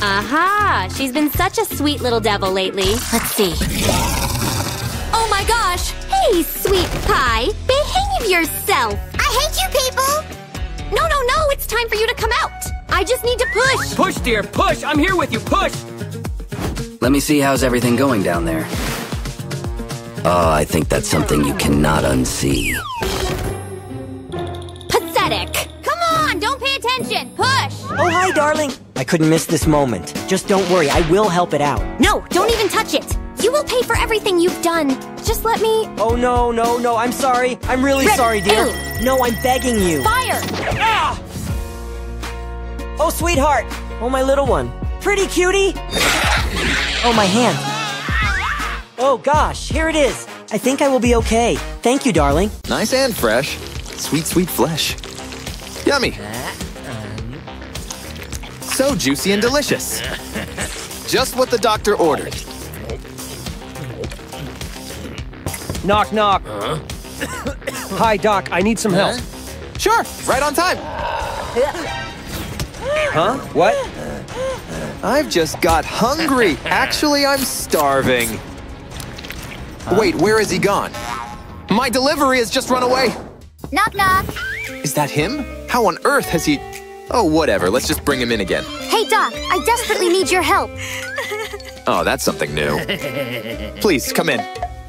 Aha! She's been such a sweet little devil lately. Let's see. Oh my gosh! Hey, sweet pie! Behave yourself! I hate you people! No, no, no! It's time for you to come out! I just need to push! Push, dear! Push! I'm here with you! Push! Let me see how's everything going down there. Oh, I think that's something you cannot unsee. Pathetic! Come on, don't pay attention! Push! Oh, hi, darling. I couldn't miss this moment. Just don't worry, I will help it out. No, don't even touch it! You will pay for everything you've done. Just let me... Oh, no, no, no, I'm sorry. I'm really sorry, dear. Ew. No, I'm begging you. Fire! Ah! Oh, sweetheart. Oh, my little one. Pretty cutie! Oh, my hand. Oh, gosh, here it is. I think I will be okay. Thank you, darling. Nice and fresh. Sweet, sweet flesh. Yummy! So juicy and delicious! Just what the doctor ordered. Knock, knock. Huh? Hi, Doc, I need some help. Sure, right on time. Huh? What? I've just got hungry. Actually, I'm starving. Huh? Wait, where is he gone? My delivery has just run away. Knock, knock. Is that him? How on earth has he... Oh, whatever. Let's just bring him in again. Hey, Doc, I desperately need your help. Oh, that's something new. Please, come in.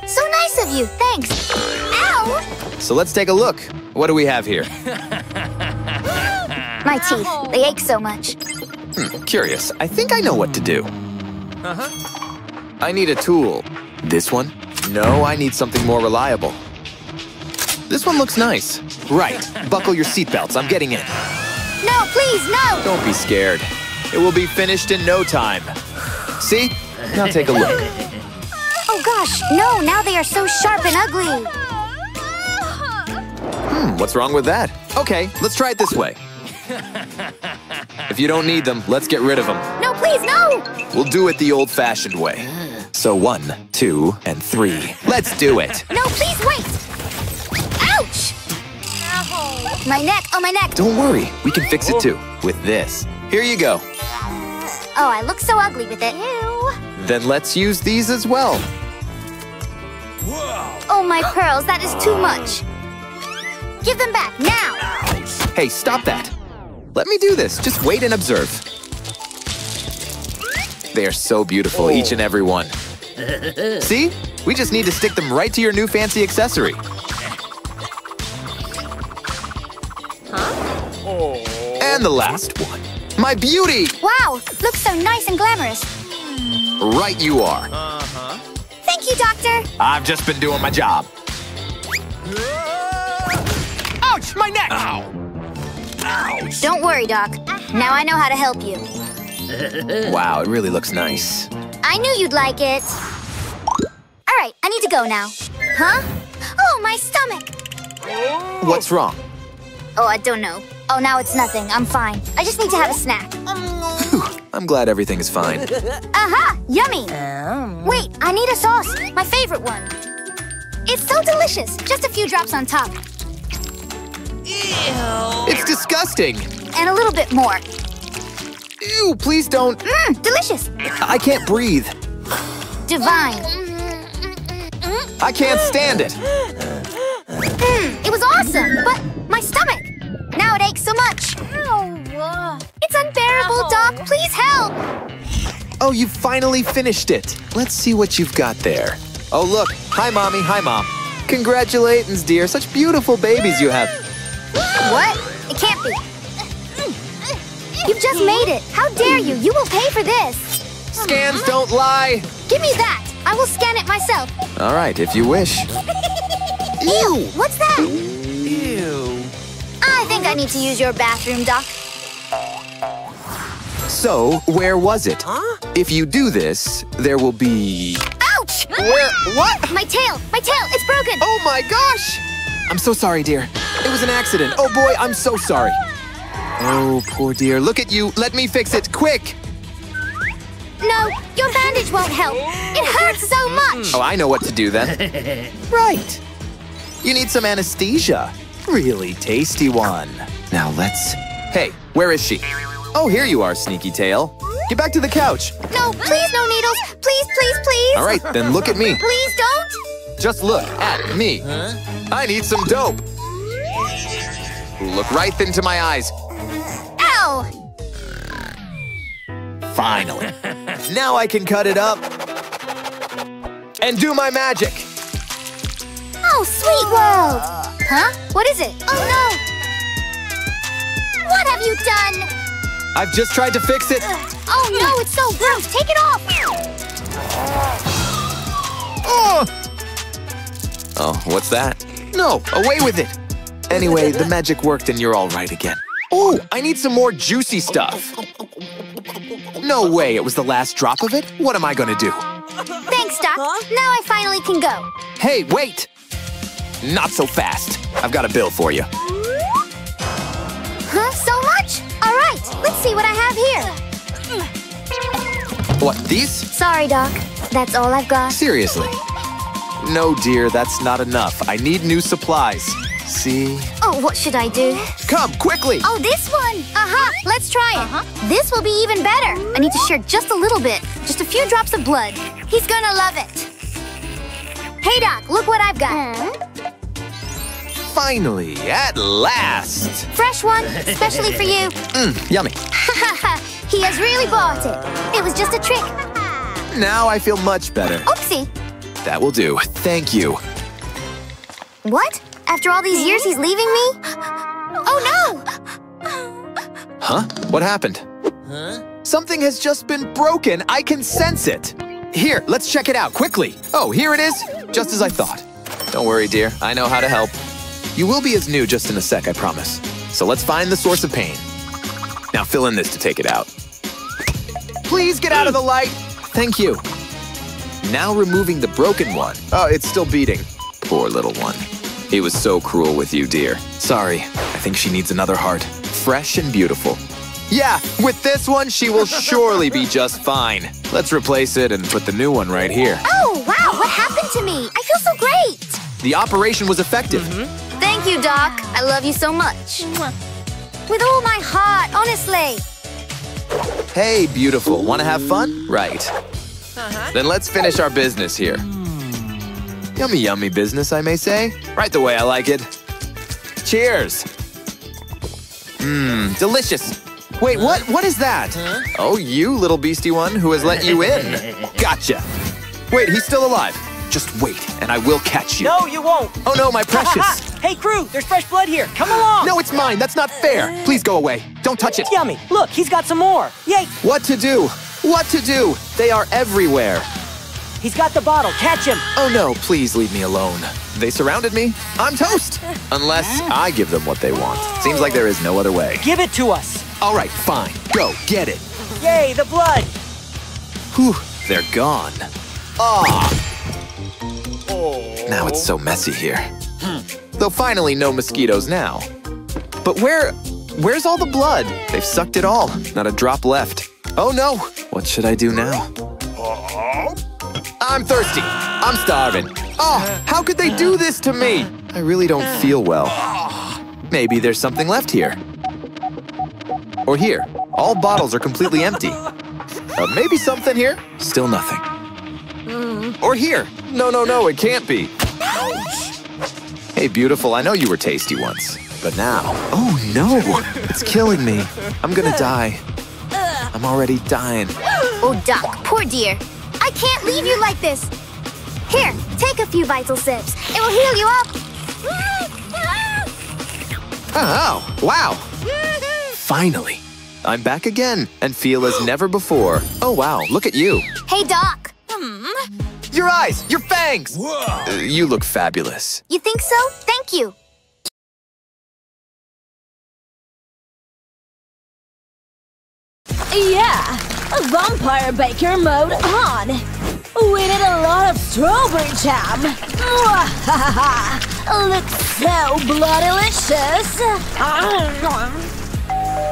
So nice of you, thanks. Ow! So let's take a look. What do we have here? My teeth, they ache so much. Curious. I think I know what to do. I need a tool. This one? No, I need something more reliable. This one looks nice. Right, buckle your seatbelts. I'm getting in. No, please, no! Don't be scared. It will be finished in no time. See? Now take a look. Oh gosh, no, now they are so sharp and ugly. What's wrong with that? Okay, let's try it this way. If you don't need them, let's get rid of them. No, please, no! We'll do it the old-fashioned way. So 1, 2, and 3. Let's do it. No, please wait! Ouch! My neck, oh my neck! Don't worry, we can fix it too. With this. Here you go. Oh, I look so ugly with it. Ew. Then let's use these as well. Oh my pearls, that is too much. Give them back, now! Hey, stop that. Let me do this, just wait and observe. They are so beautiful, each and every one. See? We just need to stick them right to your new fancy accessory. And the last one. My beauty! Wow, looks so nice and glamorous. Right you are. Thank you, Doctor. I've just been doing my job. Ouch, my neck! Ow. Ouch. Don't worry, Doc. Now I know how to help you. Wow, it really looks nice. I knew you'd like it. All right, I need to go now. Huh? Oh, my stomach! What's wrong? Oh, I don't know. Oh, now it's nothing. I'm fine. I just need to have a snack. I'm glad everything is fine. Aha! Yummy! Wait, I need a sauce. My favorite one. It's so delicious. Just a few drops on top. Ew. It's disgusting. And a little bit more. Ew, please don't. Delicious. I can't breathe. Divine. I can't stand it. It was awesome, but my stomach. Now it aches so much. Ow. It's unbearable, Doc. Please help. Oh, you finally finished it. Let's see what you've got there. Oh, look. Hi, Mommy. Hi, Mom. Congratulations, dear. Such beautiful babies you have. What? It can't be. You've just made it. How dare you? You will pay for this. Scans don't lie. Give me that. I will scan it myself. All right, if you wish. Ew. What's that? Ew. I think I need to use your bathroom, Doc. So, where was it? If you do this, there will be... Ouch! Where? What? My tail! My tail! It's broken! Oh my gosh! I'm so sorry, dear. It was an accident. Oh boy, I'm so sorry. Oh, poor dear. Look at you. Let me fix it. Quick! No, your bandage won't help. It hurts so much! Oh, I know what to do then. Right. You need some anesthesia. Really tasty one. Now let's... Hey, where is she? Oh, here you are, sneaky tail. Get back to the couch. No, please, no needles. Please, please, please. All right, then look at me. Please don't. Just look at me. Huh? I need some dope. Look right into my eyes. Ow! Finally. Now I can cut it up. And do my magic. Oh, sweet world! Huh? What is it? Oh, no! What have you done? I've just tried to fix it. Oh, no, it's so gross. Take it off! Oh, what's that? No, away with it. Anyway, the magic worked and you're all right again. Oh, I need some more juicy stuff. No way, it was the last drop of it? What am I gonna do? Thanks, Doc. Now I finally can go. Hey, wait! Not so fast. I've got a bill for you. Let's see what I have here. What, these? Sorry, Doc. That's all I've got. Seriously? No, dear, that's not enough. I need new supplies. See? Oh, what should I do? Come, quickly! Oh, this one! Aha! Let's try it. This will be even better. I need to share just a little bit. Just a few drops of blood. He's gonna love it. Hey, Doc, look what I've got. Finally, at last! Fresh one, especially for you. Yummy. He has really bought it. It was just a trick. Now I feel much better. Oopsie. That will do. Thank you. What? After all these years, he's leaving me? Oh, no! Huh? What happened? Something has just been broken. I can sense it. Here, let's check it out, quickly. Oh, here it is. Just as I thought. Don't worry, dear. I know how to help. You will be as new just in a sec, I promise. So let's find the source of pain. Now fill in this to take it out. Please get out of the light! Thank you. Now removing the broken one. Oh, it's still beating. Poor little one. He was so cruel with you, dear. Sorry. I think she needs another heart. Fresh and beautiful. Yeah, with this one, she will surely be just fine. Let's replace it and put the new one right here. Oh, wow, what happened to me? I feel so great! The operation was effective. Thank you, Doc. I love you so much. With all my heart, honestly. Hey, beautiful. Want to have fun? Right. Then let's finish our business here. Yummy, yummy business, I may say. Right the way I like it. Cheers. Mmm, delicious. Wait, what is that? Oh, you little beastie one who has let you in. Gotcha. Wait, he's still alive. Just wait, and I will catch you. No, you won't. Oh, no, my precious. Hey, crew, there's fresh blood here. Come along. No, it's mine. That's not fair. Please go away. Don't touch it. Yummy. Look, he's got some more. Yay. What to do? What to do? They are everywhere. He's got the bottle. Catch him. Oh, no, please leave me alone. They surrounded me. I'm toast. Unless I give them what they want. Seems like there is no other way. Give it to us. All right, fine. Go. Get it. Yay, the blood. Whew, they're gone. Ah. Now it's so messy here. Though finally no mosquitoes now. But where's all the blood? They've sucked it all. Not a drop left. Oh no! What should I do now? I'm thirsty. I'm starving. Oh, how could they do this to me? I really don't feel well. Maybe there's something left here. Or here. All bottles are completely empty. Maybe something here. Still nothing. Or here. No, it can't be. Hey, beautiful, I know you were tasty once. But now, oh no, it's killing me. I'm gonna die. I'm already dying. Oh, Doc, poor dear. I can't leave you like this. Here, take a few vital sips. It will heal you up. Oh, wow. Finally, I'm back again and feel as never before. Oh, wow, look at you. Hey, Doc. Your eyes! Your fangs! You look fabulous. You think so? Thank you. Yeah! Vampire Baker mode on! We need a lot of strawberry jam! Looks so bloodylicious!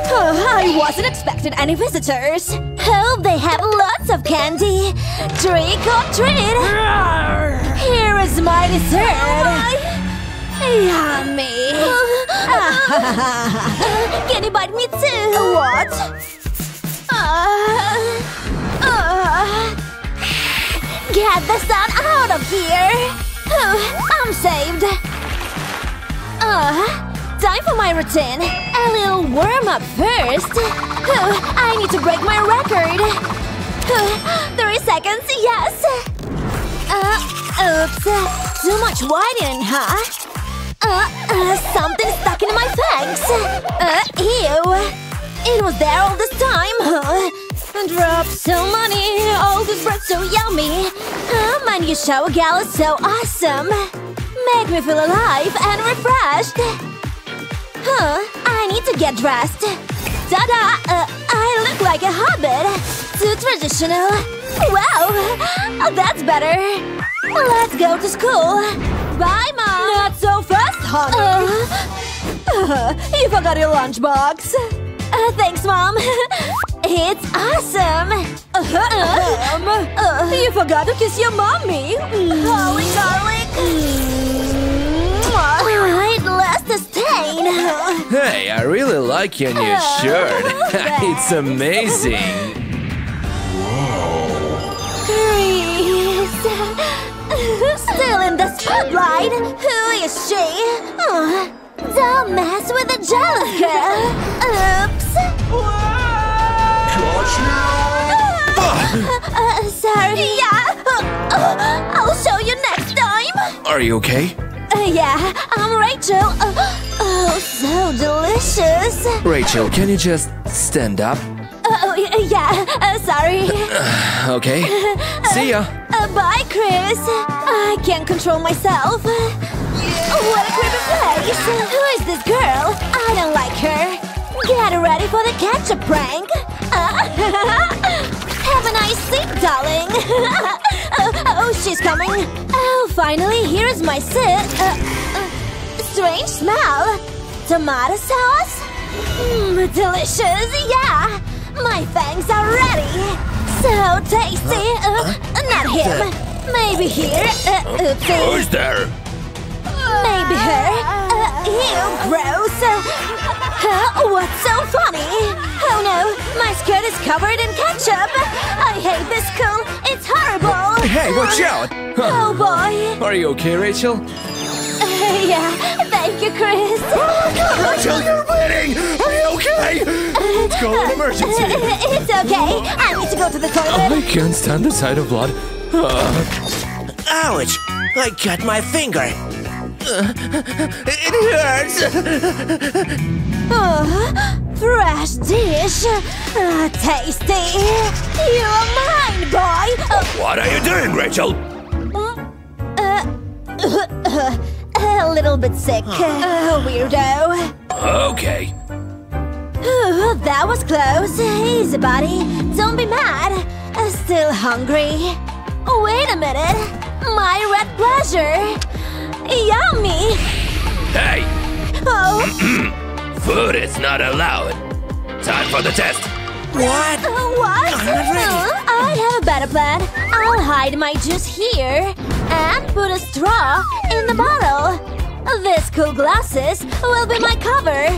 Oh, I wasn't expecting any visitors. Hope they have lots of candy. Trick or treat. Here is my dessert. Yummy. Can you bite me too? What? Get the sun out of here. I'm saved. Time for my routine. A little warm-up first. I need to break my record. 3 seconds, yes. Oops. Too much whining, huh? Something stuck in my fangs. Ew. It was there all this time, huh? Dropped so many. All this bread so yummy. Man, you shower gal is so awesome. Make me feel alive and refreshed. I need to get dressed. Ta-da! I look like a hobbit. Too traditional. Wow! That's better. Let's go to school. Bye, Mom! Not so fast, honey. You forgot your lunchbox. Thanks, Mom. It's awesome. You forgot to kiss your mommy. Holy garlic. It lost a stain. Hey, I really like your new shirt. It's amazing. Who's still in the spotlight? Who is she? Oh, don't mess with a jealous girl. Oops. Catch you! Sorry. Yeah. I'll show you next time. Are you okay? Yeah, I'm Rachel. Oh, so delicious. Rachel, can you just stand up? Sorry. Okay. See ya. Bye, Chris. I can't control myself. What a creepy place. Who is this girl? I don't like her. Get ready for the ketchup prank. Have a nice sleep, darling. She's coming. Oh, finally, here is my strange smell. Tomato sauce? Delicious, yeah. My fangs are ready! So tasty! Not him! Maybe here? Oopsie! Who's there? Maybe her? Ew, gross! What's so funny? Oh no! My skirt is covered in ketchup! I hate this school! It's horrible! Hey, watch out! Oh boy! Are you okay, Rachel? Yeah, thank you, Chris. Oh, God, Rachel, you're bleeding! Are you okay? Let's go to an emergency. It's okay. I need to go to the toilet. I can't stand the sight of blood. Ouch! I cut my finger. It hurts. Fresh dish. Tasty. You're mine, boy. What are you doing, Rachel? A little bit sick. Weirdo. Okay. That was close. Easy, buddy. Don't be mad. Still hungry. Wait a minute. My red pleasure. Yummy. Hey. Oh. Food is not allowed. Time for the test. What? What? I have a better plan. I'll hide my juice here. And put a straw in the bottle. These cool glasses will be my cover.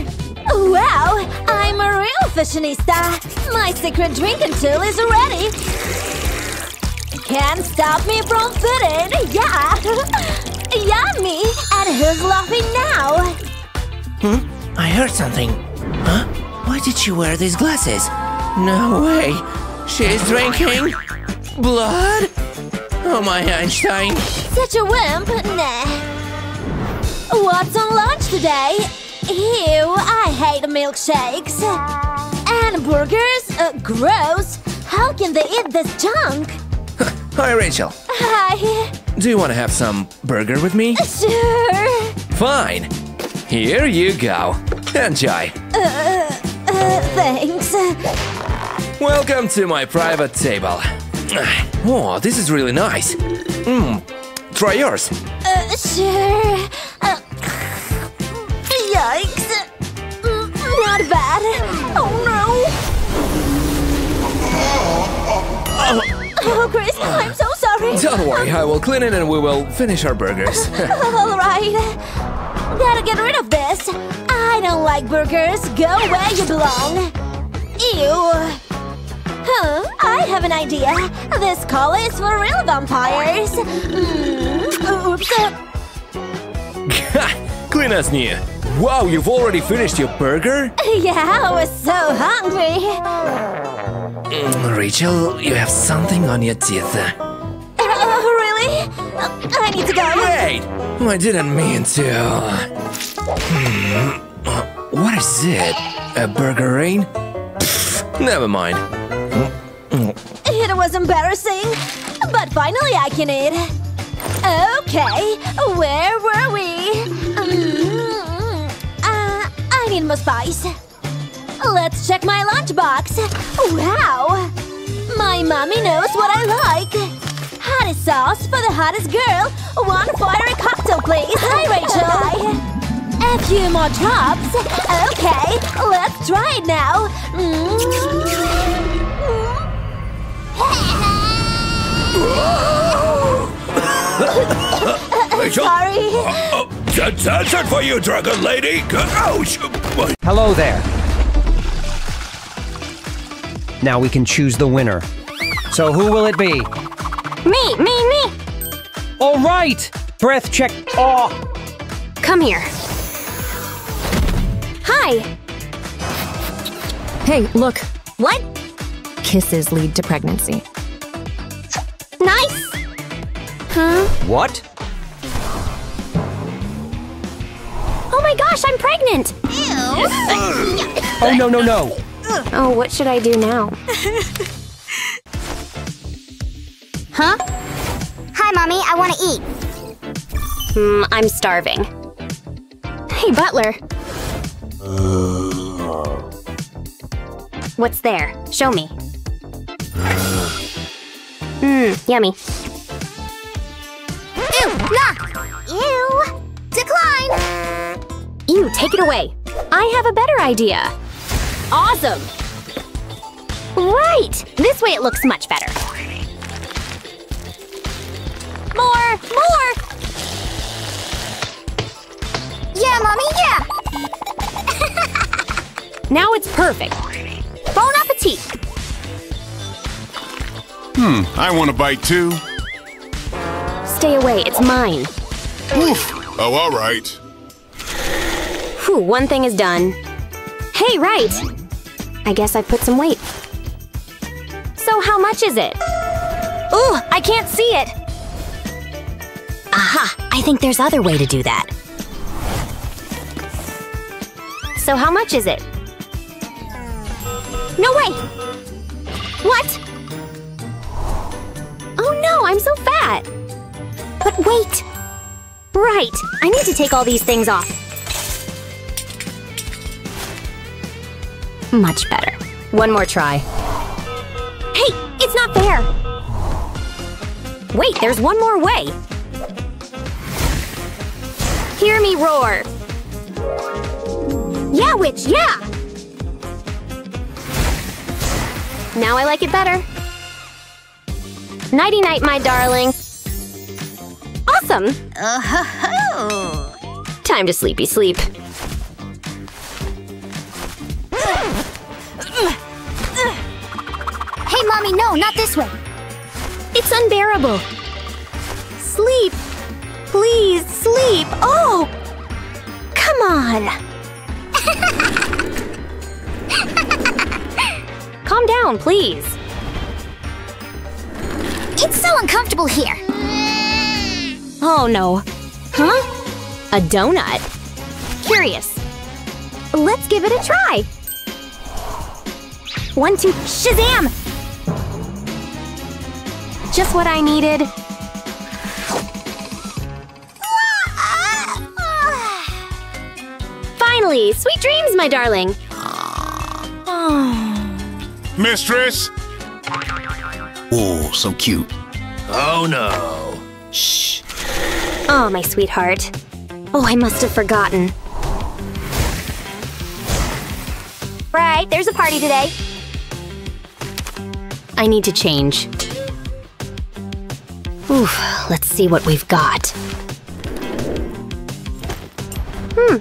Wow, I'm a real fashionista. My secret drinking tool is ready. Can't stop me from fitting. Yeah. Yummy. And who's laughing now? I heard something. Huh? Why did she wear these glasses? No way. She's drinking blood? Oh my Einstein! Such a wimp, nah. What's on lunch today? Ew, I hate milkshakes. And burgers? Gross. How can they eat this junk? Hi, Rachel. Hi. Do you want to have some burger with me? Sure. Fine. Here you go. Enjoy. Thanks. Welcome to my private table. Oh, this is really nice. Try yours. Sure. Yikes. Not bad. Oh no. Oh, Chris, I'm so sorry. Don't worry, I will clean it and we will finish our burgers. All right. Gotta get rid of this. I don't like burgers. Go where you belong. Ew. I have an idea. This collar is for real vampires. Oops. Clean us new. Wow, you've already finished your burger? Yeah, I was so hungry. Rachel, you have something on your teeth. Really? I need to go. Wait! I didn't mean to. What is it? A burger rain? Pfft, never mind. It was embarrassing, but finally I can eat. Okay, where were we? I need more spice. Let's check my lunchbox. Wow! My mommy knows what I like. Hottest sauce for the hottest girl. One fiery cocktail, please. Hi, Rachel. Hi. A few more drops. Okay, let's try it now. Sorry. That's it for you, dragon lady. Ouch. Hello there. Now we can choose the winner. So who will it be? Me. All right. Breath check. Oh. Come here. Hi. Hey, look. What? Kisses lead to pregnancy. Nice. What? Oh my gosh, I'm pregnant. Ew. Oh no. Oh, what should I do now? Huh? Hi, Mommy. I want to eat. I'm starving. Hey, butler. What's there? Show me. Yummy. Ew! Nah. Ew! Decline! Ew, take it away. I have a better idea. Awesome! Right! This way it looks much better. More! Yeah, Mommy, yeah! Now it's perfect. Bon appetit! I want a bite too. Stay away, it's mine. Oof! Oh, all right. Whew, one thing is done. Hey, right! I guess I put some weight. So how much is it? Ooh, I can't see it! Aha! I think there's other way to do that. So how much is it? No way! What? Oh no, I'm so fat! But wait! Right! I need to take all these things off. Much better. One more try. Hey! It's not fair! Wait, there's one more way! Hear me roar! Yeah, witch, yeah! Now I like it better. Nighty-night, my darling. Awesome! Oh-ho-ho! Time to sleepy sleep. Hey, Mommy, no, not this way. It's unbearable. Sleep. Please, sleep. Oh! Come on. Calm down, please. It's so uncomfortable here. Oh, no. Huh? A donut? Curious. Let's give it a try. 1, 2, shazam! Just what I needed. Finally, sweet dreams, my darling. Mistress? Oh, so cute. Oh no. Shh. Oh, my sweetheart. Oh, I must have forgotten. Right, there's a party today. I need to change. Oof, let's see what we've got.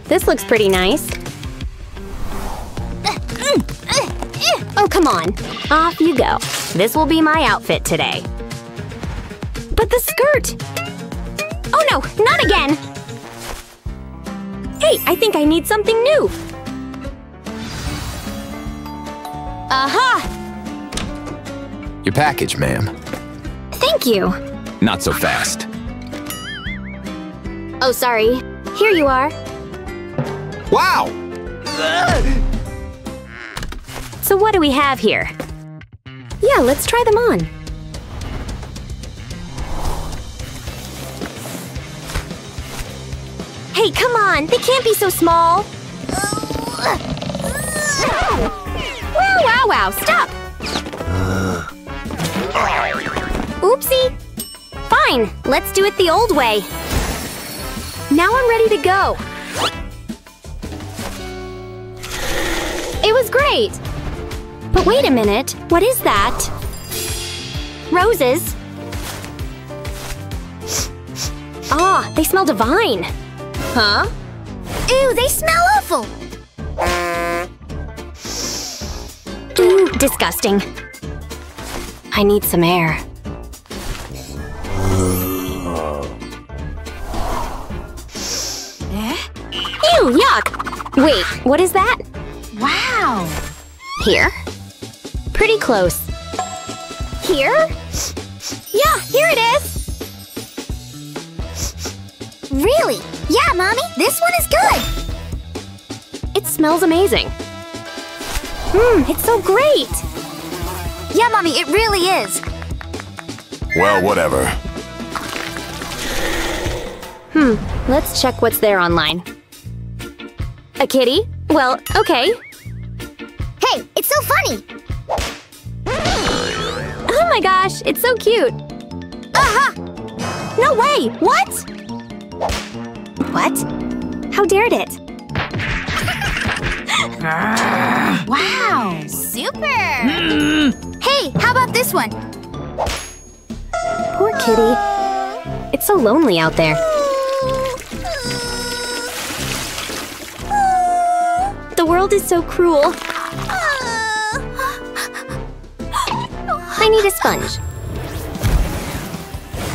This looks pretty nice. Oh, come on. Off you go. This will be my outfit today. But the skirt! Oh no, not again! Hey, I think I need something new! Aha! Your package, ma'am. Thank you. Not so fast. Oh, sorry. Here you are. Wow! So what do we have here? Yeah, let's try them on. Hey, come on! They can't be so small! Wow! Stop! Oopsie! Fine, let's do it the old way. Now I'm ready to go. is great! But wait a minute, what is that? Roses? Ah, they smell divine! Huh? Ew, they smell awful! Ooh, disgusting. I need some air. Ew, yuck! Wait, what is that? Wow! Here? Pretty close. Here? Yeah, here it is! Really? Yeah, Mommy, this one is good! It smells amazing. Mmm, it's so great! Yeah, Mommy, it really is! Well, whatever. Let's check what's there online. A kitty? Well, okay. Hey, it's so funny! Oh my gosh, it's so cute! Aha! No way! What? What? How dared it? Wow! Super! Hey, how about this one? Poor kitty. It's so lonely out there. The world is so cruel. I need a sponge.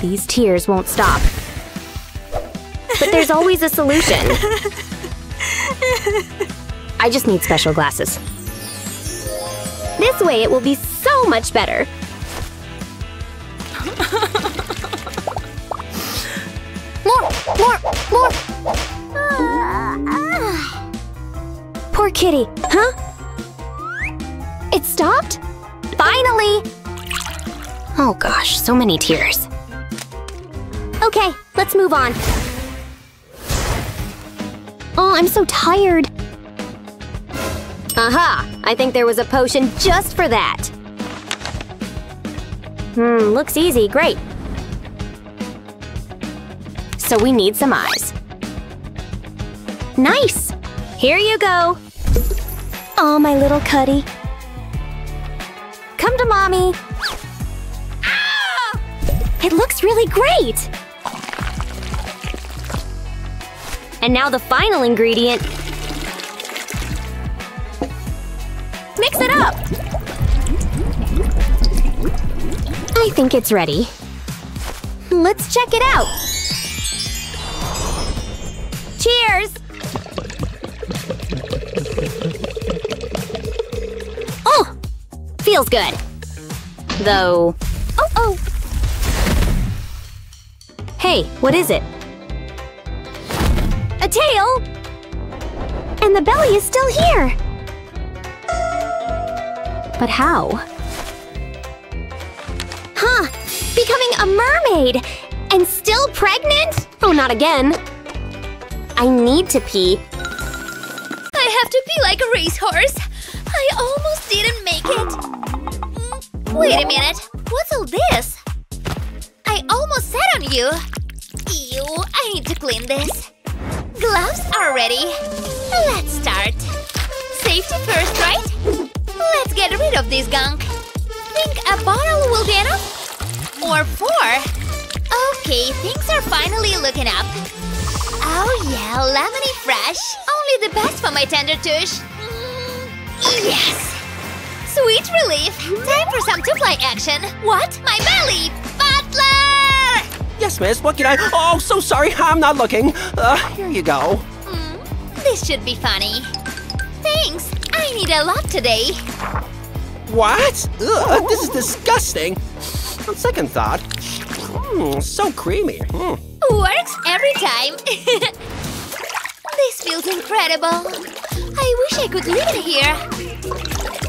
These tears won't stop. But there's always a solution. I just need special glasses. This way it will be so much better. More! Poor kitty, huh? It stopped? Finally! Oh gosh, so many tears. Okay, let's move on. Oh, I'm so tired. Aha! I think there was a potion just for that. Looks easy, great. So we need some eyes. Nice! Here you go! Oh, my little cutie. Come to Mommy. Ah! It looks really great! And now the final ingredient. Mix it up! I think it's ready. Let's check it out! Cheers! Oh! Feels good. Though… Oh! Hey, what is it? A tail! And the belly is still here! But how? Huh! Becoming a mermaid! And still pregnant? Oh, not again! I need to pee. I have to pee like a racehorse! I almost didn't make it! Wait a minute! What's all this? I almost sat on you! Ew, I need to clean this. Gloves are ready! Let's start! Safety first, right? Let's get rid of this gunk. Think a bottle will get up? Or four? Okay, things are finally looking up. Oh yeah, lemony fresh. Only the best for my tender tush. Yes! Sweet relief. Time for some two-ply action. What? My belly! Butler! Yes, miss. What can I… Oh, so sorry. I'm not looking. Here you go. This should be funny. Thanks. I need a lot today. What? Ugh, this is disgusting. On second thought, so creamy. Works every time. This feels incredible. I wish I could leave it here.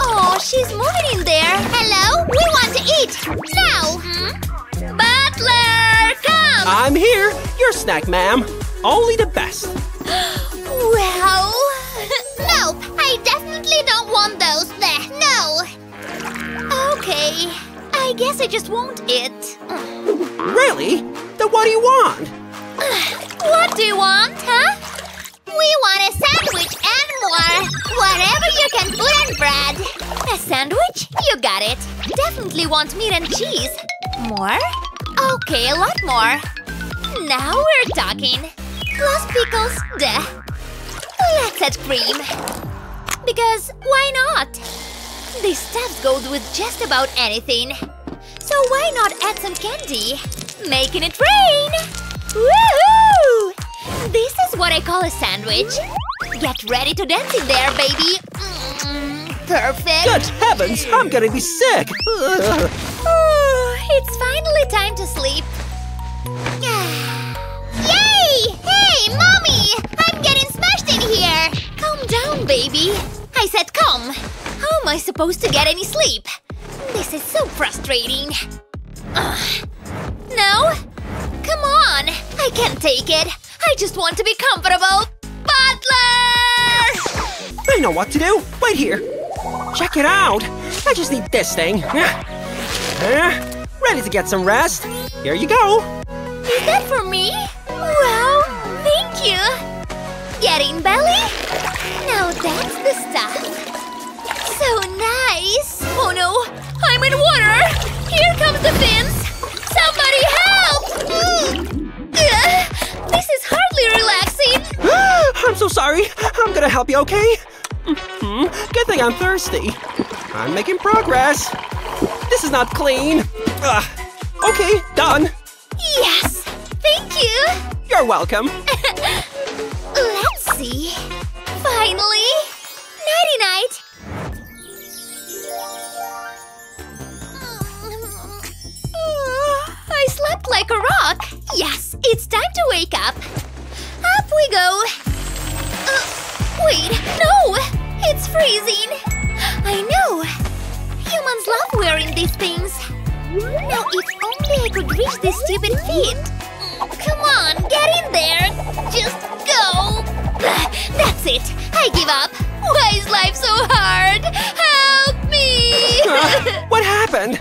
Oh, she's moving in there. Hello? We want to eat. Now! Butler, come! I'm here. Your snack, ma'am. Only the best. Wow. Nope, I definitely don't want those there. No! Okay, I guess I just won't it. Really? Then what do you want? What do you want, huh? We want a sandwich and Or whatever you can put on bread. A sandwich? You got it. Definitely want meat and cheese. More? Okay, a lot more. Now we're talking. Lost pickles, duh. Let's add cream. Because why not? These stuffs go with just about anything. So why not add some candy? Making it rain! Woohoo! This is what I call a sandwich. Get ready to dance in there, baby! Perfect! Good heavens! I'm gonna be sick! It's finally time to sleep. Yay! Hey, Mommy! I'm getting smashed in here! Calm down, baby. I said calm. How am I supposed to get any sleep? This is so frustrating. Ugh. No? Come on! I can't take it. I just want to be comfortable. Butler! I know what to do. Wait here. Check it out. I just need this thing. Ready to get some rest. Here you go. Is that for me? Wow, thank you. Getting belly? Now that's the stuff. So nice. Oh no, I'm in water. Here comes the fins. Somebody help! This is hardly relaxing. I'm so sorry. I'm gonna help you, okay? Good thing I'm thirsty. I'm making progress. This is not clean. Okay, done. Yes, thank you. You're welcome. Let's see. Finally. Nighty-night. I slept like a rock. Yes, it's time to wake up. Up we go. Wait, no! It's freezing. I know. Humans love wearing these things. Now if only I could reach this stupid feet. Come on, get in there. Just go. That's it. I give up. Why is life so hard? Help me! What happened?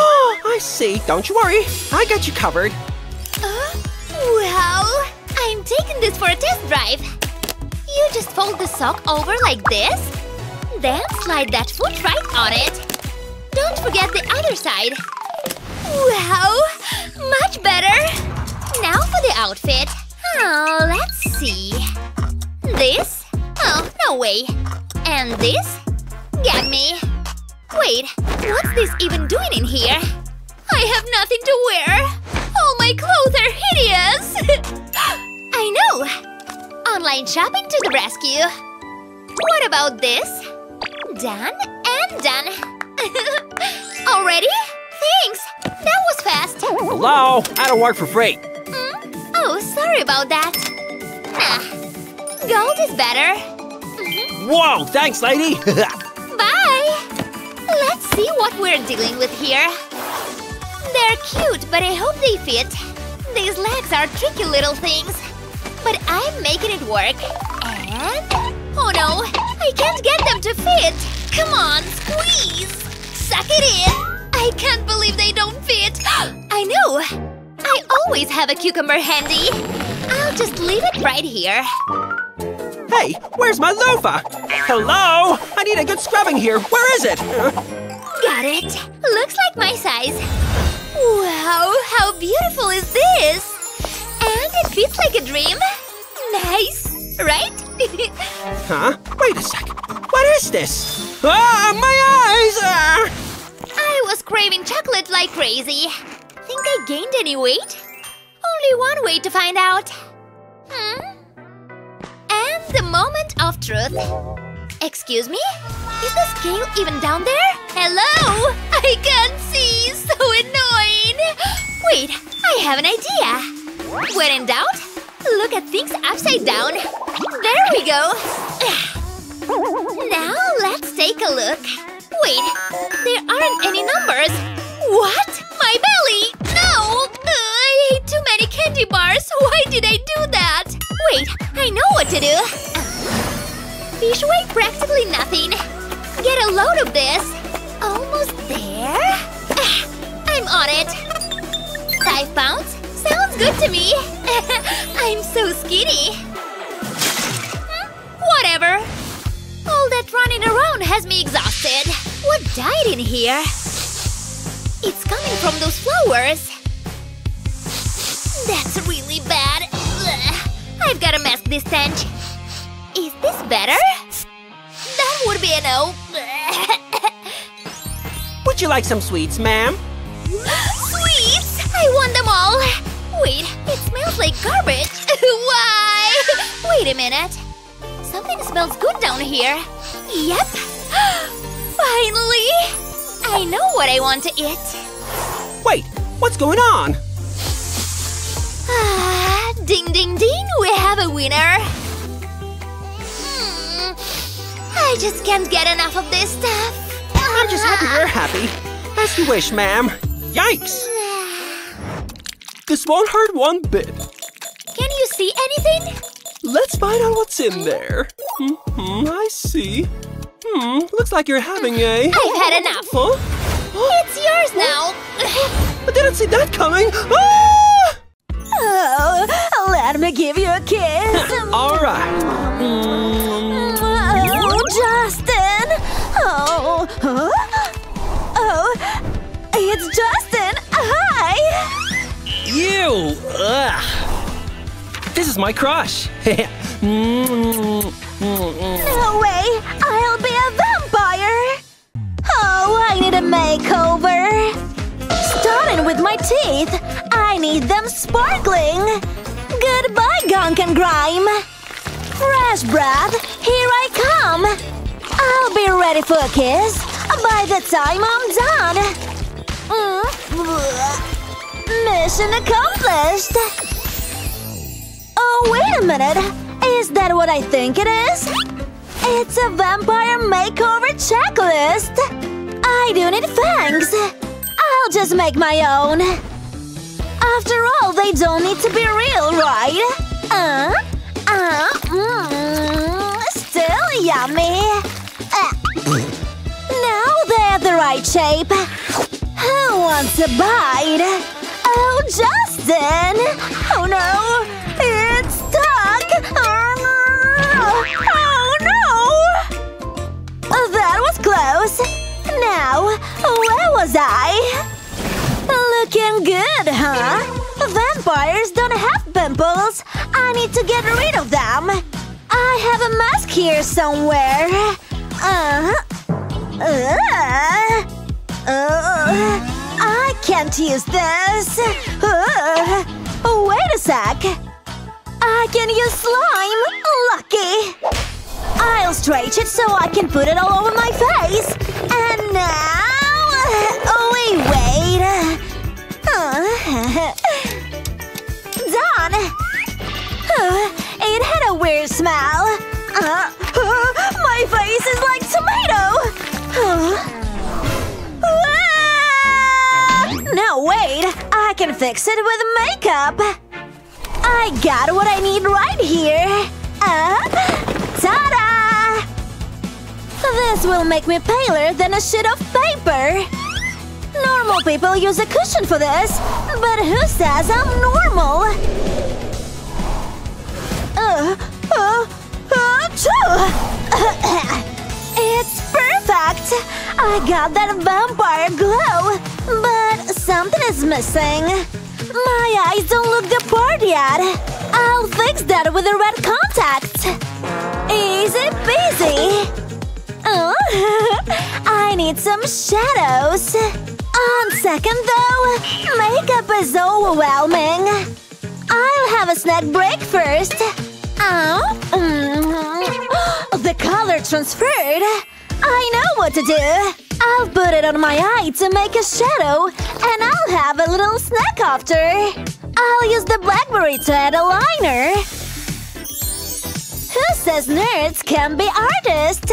Oh, I see. Don't you worry. I got you covered. Wow. I'm taking this for a test drive. You just fold the sock over like this. Then slide that foot right on it. Don't forget the other side. Wow. Much better. Now for the outfit. Oh, let's see. This? Oh, no way. And this? Get me. Wait, what's this even doing in here? I have nothing to wear. All my clothes are hideous. I know. Online shopping to the rescue. What about this? Done and done. Already? Thanks. That was fast. Hello. I don't work for free. Oh, sorry about that. Nah. Gold is better. Whoa, thanks, lady. Bye. Let's see what we're dealing with here. They're cute, but I hope they fit. These legs are tricky little things. But I'm making it work. And… oh no! I can't get them to fit! Come on, squeeze! Suck it in! I can't believe they don't fit! I know! I always have a cucumber handy! I'll just leave it right here. Hey, where's my loofah? Hello? I need a good scrubbing here. Where is it? Got it. Looks like my size. Wow, how beautiful is this? And it fits like a dream. Nice, right? Huh? Wait a sec. What is this? Ah, my eyes! I was craving chocolate like crazy. Think I gained any weight? Only one way to find out. And the moment of truth. Excuse me? Is the scale even down there? Hello? I can't see! So annoying! Wait, I have an idea. When in doubt? Look at things upside down. There we go. Now let's take a look. Wait, there aren't any numbers. What? My belly! No! I ate too many candy bars. Why did I do that? Wait, I know what to do. Fish weigh practically nothing. Get a load of this. Almost there? I'm on it. 5 pounds? Sounds good to me. I I'm so skinny! Whatever! All that running around has me exhausted! What died in here? It's coming from those flowers! That's really bad! Ugh. I've gotta mask this stench! Is this better? That would be a no! Would you like some sweets, ma'am? Sweets! I want them all! Wait, it smells like garbage! Why? Wait a minute! Something smells good down here! Yep! Finally! I know what I want to eat! Wait! What's going on? Ah, ding ding ding! We have a winner! I just can't get enough of this stuff! I'm just happy you're happy! As you wish, ma'am! Yikes! This won't hurt one bit. Can you see anything? Let's find out what's in there. I see. Looks like you're having a… I've had enough. Huh? It's yours now. I didn't see that coming. Ah! Oh, let me give you a kiss. All right. Oh, Justin. Oh, huh? Oh, it's Justin. Hi. Ew! Ugh. This is my crush! No way! I'll be a vampire! Oh, I need a makeover! Starting with my teeth! I need them sparkling! Goodbye, gunk and grime! Fresh breath, here I come! I'll be ready for a kiss by the time I'm done! Mission accomplished! Oh, wait a minute! Is that what I think it is? It's a vampire makeover checklist! I do need fangs! I'll just make my own! After all, they don't need to be real, right? Still yummy! Now they're the right shape! Who wants a bite? Oh, Justin! Oh no! It's stuck! Oh no! That was close! Now, where was I? Looking good, huh? Vampires don't have pimples! I need to get rid of them! I have a mask here somewhere! I can't use this! Wait a sec! I can use slime! Lucky! I'll stretch it so I can put it all over my face! And now… wait! Done! It had a weird smell! My face is like tomato! No, wait! I can fix it with makeup! I got what I need right here! Ta-da! This will make me paler than a sheet of paper! Normal people use a cushion for this, but who says I'm normal? It's perfect! I got that vampire glow! But something is missing. My eyes don't look the part yet. I'll fix that with a red contact. Easy peasy. I need some shadows. On second though, makeup is overwhelming. I'll have a snack break first. The color transferred. I know what to do. I'll put it on my eye to make a shadow, and I'll have a little snack after. I'll use the BlackBerry to add a liner. Who says nerds can be artists?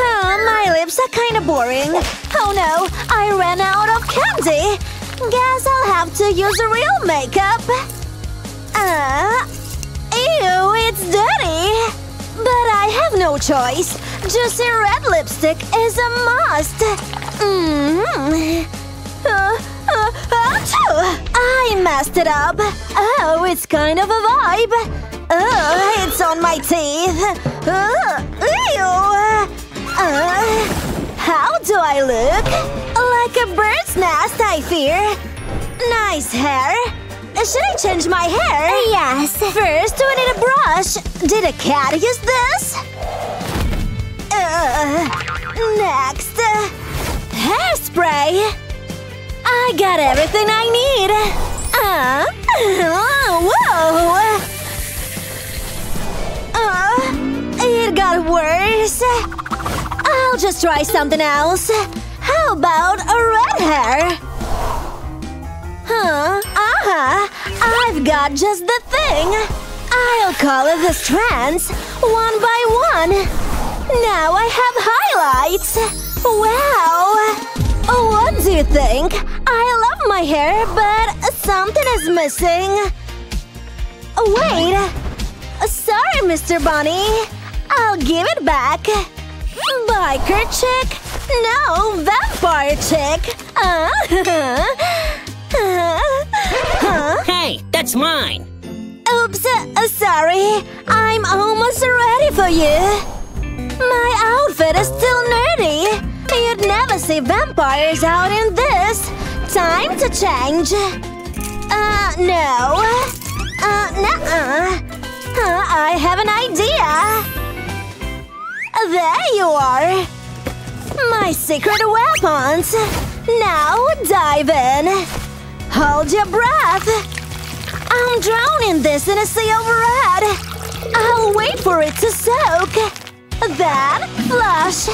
My lips are kinda boring. Oh no, I ran out of candy. Guess I'll have to use real makeup. Ew, it's dirty. But I have no choice. Juicy red lipstick is a must. I messed it up. Oh, it's kind of a vibe. Oh, it's on my teeth. Ew. How do I look? Like a bird's nest, I fear. Nice hair. Should I change my hair? Yes. First, we need a brush. Did a cat use this? Next. Hairspray. I got everything I need. Whoa. It got worse. I'll just try something else. How about a red hair? I've got just the thing. I'll color the strands one by one. Now I have highlights. Wow. What do you think? I love my hair, but something is missing. Wait. Sorry, Mr. Bunny. I'll give it back. Biker chick? No, vampire chick. Hey, that's mine. Oops, sorry. I'm almost ready for you. My outfit is still nerdy. You'd never see vampires out in this. Time to change. No. I have an idea. There you are! My secret weapons! Now dive in! Hold your breath! I'm drowning this in a sea of red! I'll wait for it to soak! Then flush!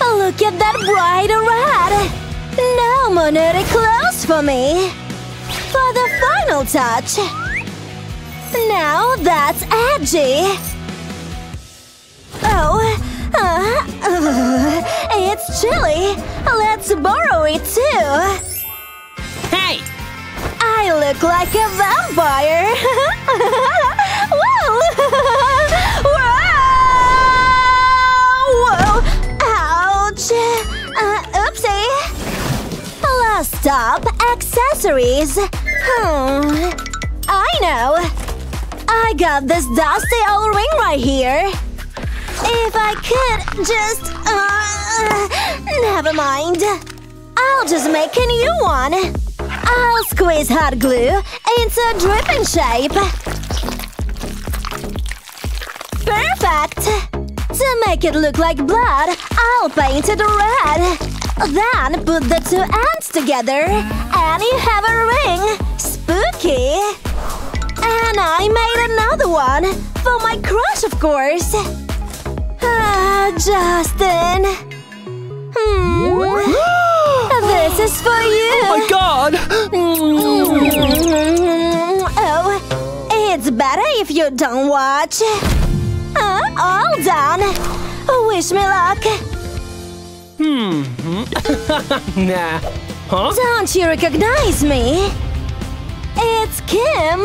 Look at that bright red! No monotic clothes for me! For the final touch! Now that's edgy! Oh! It's chilly. Let's borrow it too. Hey! I look like a vampire. Whoa! Whoa! Ouch! Oopsie! Last stop, accessories. I know. I got this dusty old ring right here. If I could just… never mind. I'll just make a new one. I'll squeeze hot glue into a dripping shape. Perfect! To make it look like blood, I'll paint it red. Then put the two ends together and you have a ring. Spooky! And I made another one. For my crush, of course. Justin. This is for you. Oh my god. Oh, it's better if you don't watch. All done. Wish me luck. Nah. Huh? Don't you recognize me? It's Kim.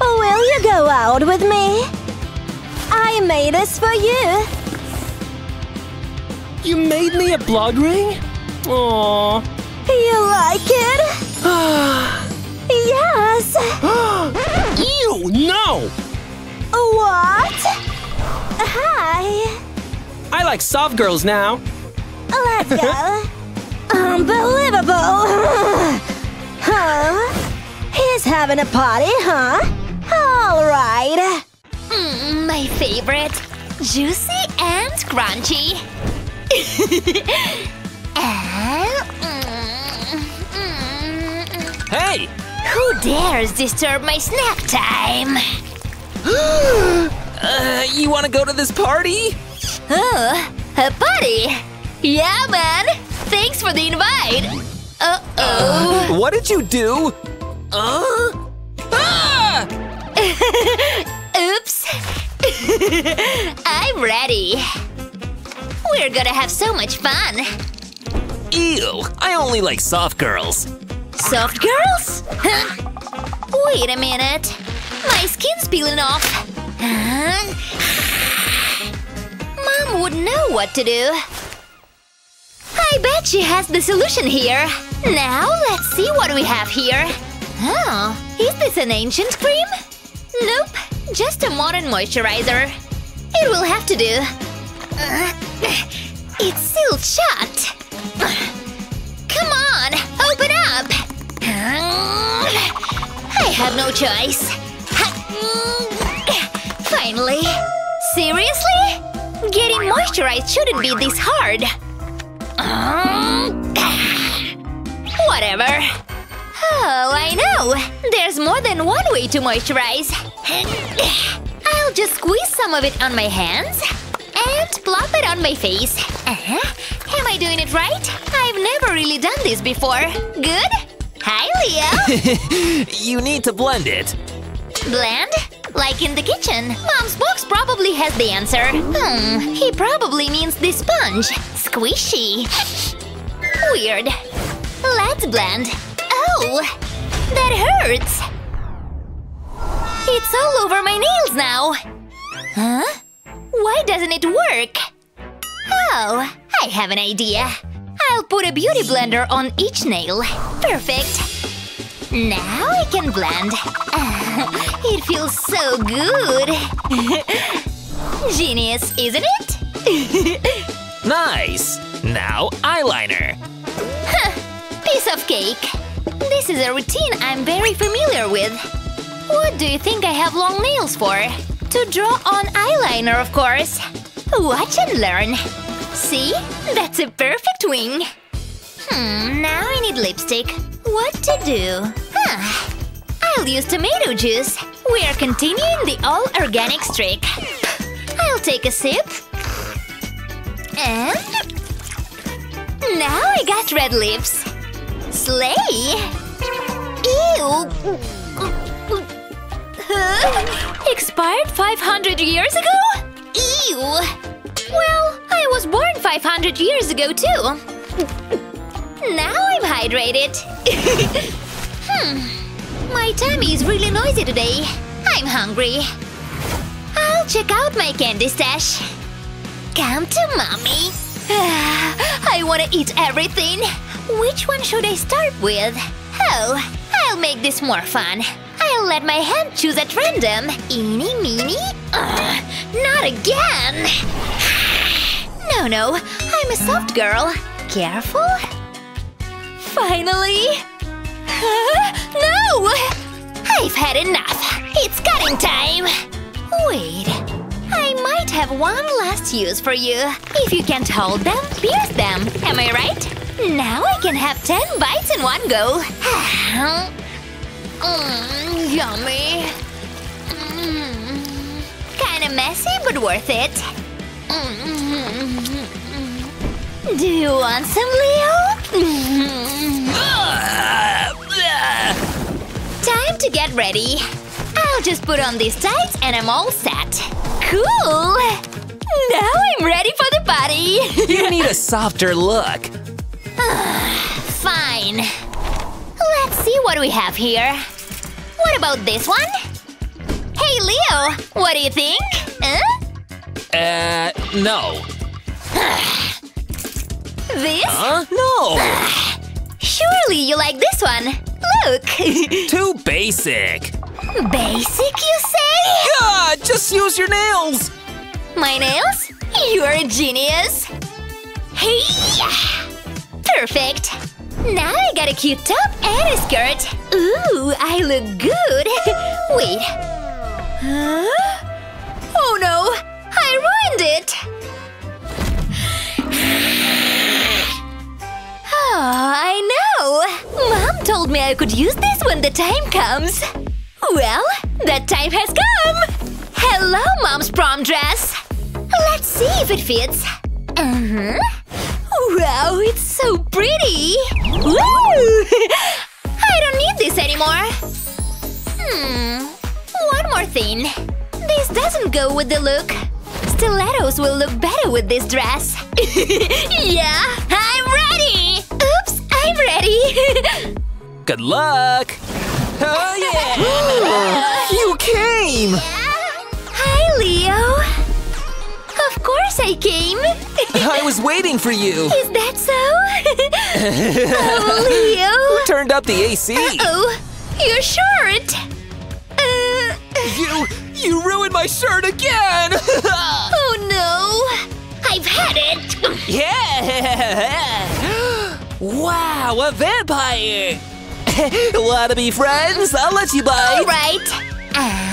Will you go out with me? I made this for you. You made me a blood ring? Aww. You like it? Yes! Ew, no! What? Hi. I like soft girls now. Let's go. Unbelievable! Huh? He's having a party, huh? Alright. My favorite. Juicy and crunchy. Hey! Who dares disturb my snack time? You wanna go to this party? Oh, a party? Yeah, man! Thanks for the invite! Uh-oh! What did you do? Oops! I'm ready! We're gonna have so much fun! Ew! I only like soft girls! Soft girls? Huh? Wait a minute! My skin's peeling off! Mom would know what to do! I bet she has the solution here! Now let's see what we have here! Oh, is this an ancient cream? Nope, just a modern moisturizer. It will have to do. It's sealed shut. Come on, open up. I have no choice. Finally. Seriously? Getting moisturized shouldn't be this hard. Whatever. Oh, I know! There's more than one way to moisturize. I'll just squeeze some of it on my hands and plop it on my face. Am I doing it right? I've never really done this before. Good? Hi, Leo! You need to blend it. Blend? Like in the kitchen. Mom's box probably has the answer. He probably means the sponge. Squishy. Weird. Let's blend. Oh! That hurts! It's all over my nails now! Huh? Why doesn't it work? Oh, I have an idea. I'll put a beauty blender on each nail. Perfect! Now I can blend. It feels so good! Genius, isn't it? Nice! Now eyeliner! Piece of cake! This is a routine I'm very familiar with. What do you think I have long nails for? To draw on eyeliner, of course. Watch and learn. See? That's a perfect wing. Now I need lipstick. What to do? I'll use tomato juice. We are continuing the all-organics trick. I'll take a sip. And… now I got red lips. Slay! Ew! Expired 500 years ago? Ew! Well, I was born 500 years ago, too. Now I'm hydrated. My tummy is really noisy today. I'm hungry. I'll check out my candy stash. Come to mommy. I want to eat everything. Which one should I start with? Oh, I'll make this more fun. I'll let my hand choose at random. Eeny, meeny? Ugh, not again! No, I'm a soft girl. Careful. Finally! No! I've had enough. It's cutting time! Wait. I might have one last use for you. If you can't hold them, pierce them. Am I right? Now I can have 10 bites in one go. Yummy. Kinda messy, but worth it. Do you want some, Leo? Time to get ready. I'll just put on these tights and I'm all set. Cool! Now I'm ready for the party. You need a softer look. Fine. Let's see what we have here. What about this one? Hey, Leo! What do you think? No. This? No! Surely you like this one. Look! Too basic. Basic, you say? Yeah! Just use your nails! My nails? You're a genius! Hey! Perfect! Now I got a cute top and a skirt! Ooh, I look good! Wait… Oh no! I ruined it! Oh, I know! Mom told me I could use this when the time comes! Well, that time has come! Hello, Mom's prom dress! Let's see if it fits! Wow, it's so pretty! Woo! I don't need this anymore! One more thing. This doesn't go with the look. Stilettos will look better with this dress. Yeah, I'm ready! Oops, I'm ready! Good luck! Oh yeah! You came! Hi, Leo! Of course I came! I was waiting for you! Is that so? Oh, Leo! Who turned up the AC? Uh-oh! Your shirt! You ruined my shirt again! Oh no! I've had it! Yeah! Wow, a vampire! Wanna be friends? I'll let you bite! Alright!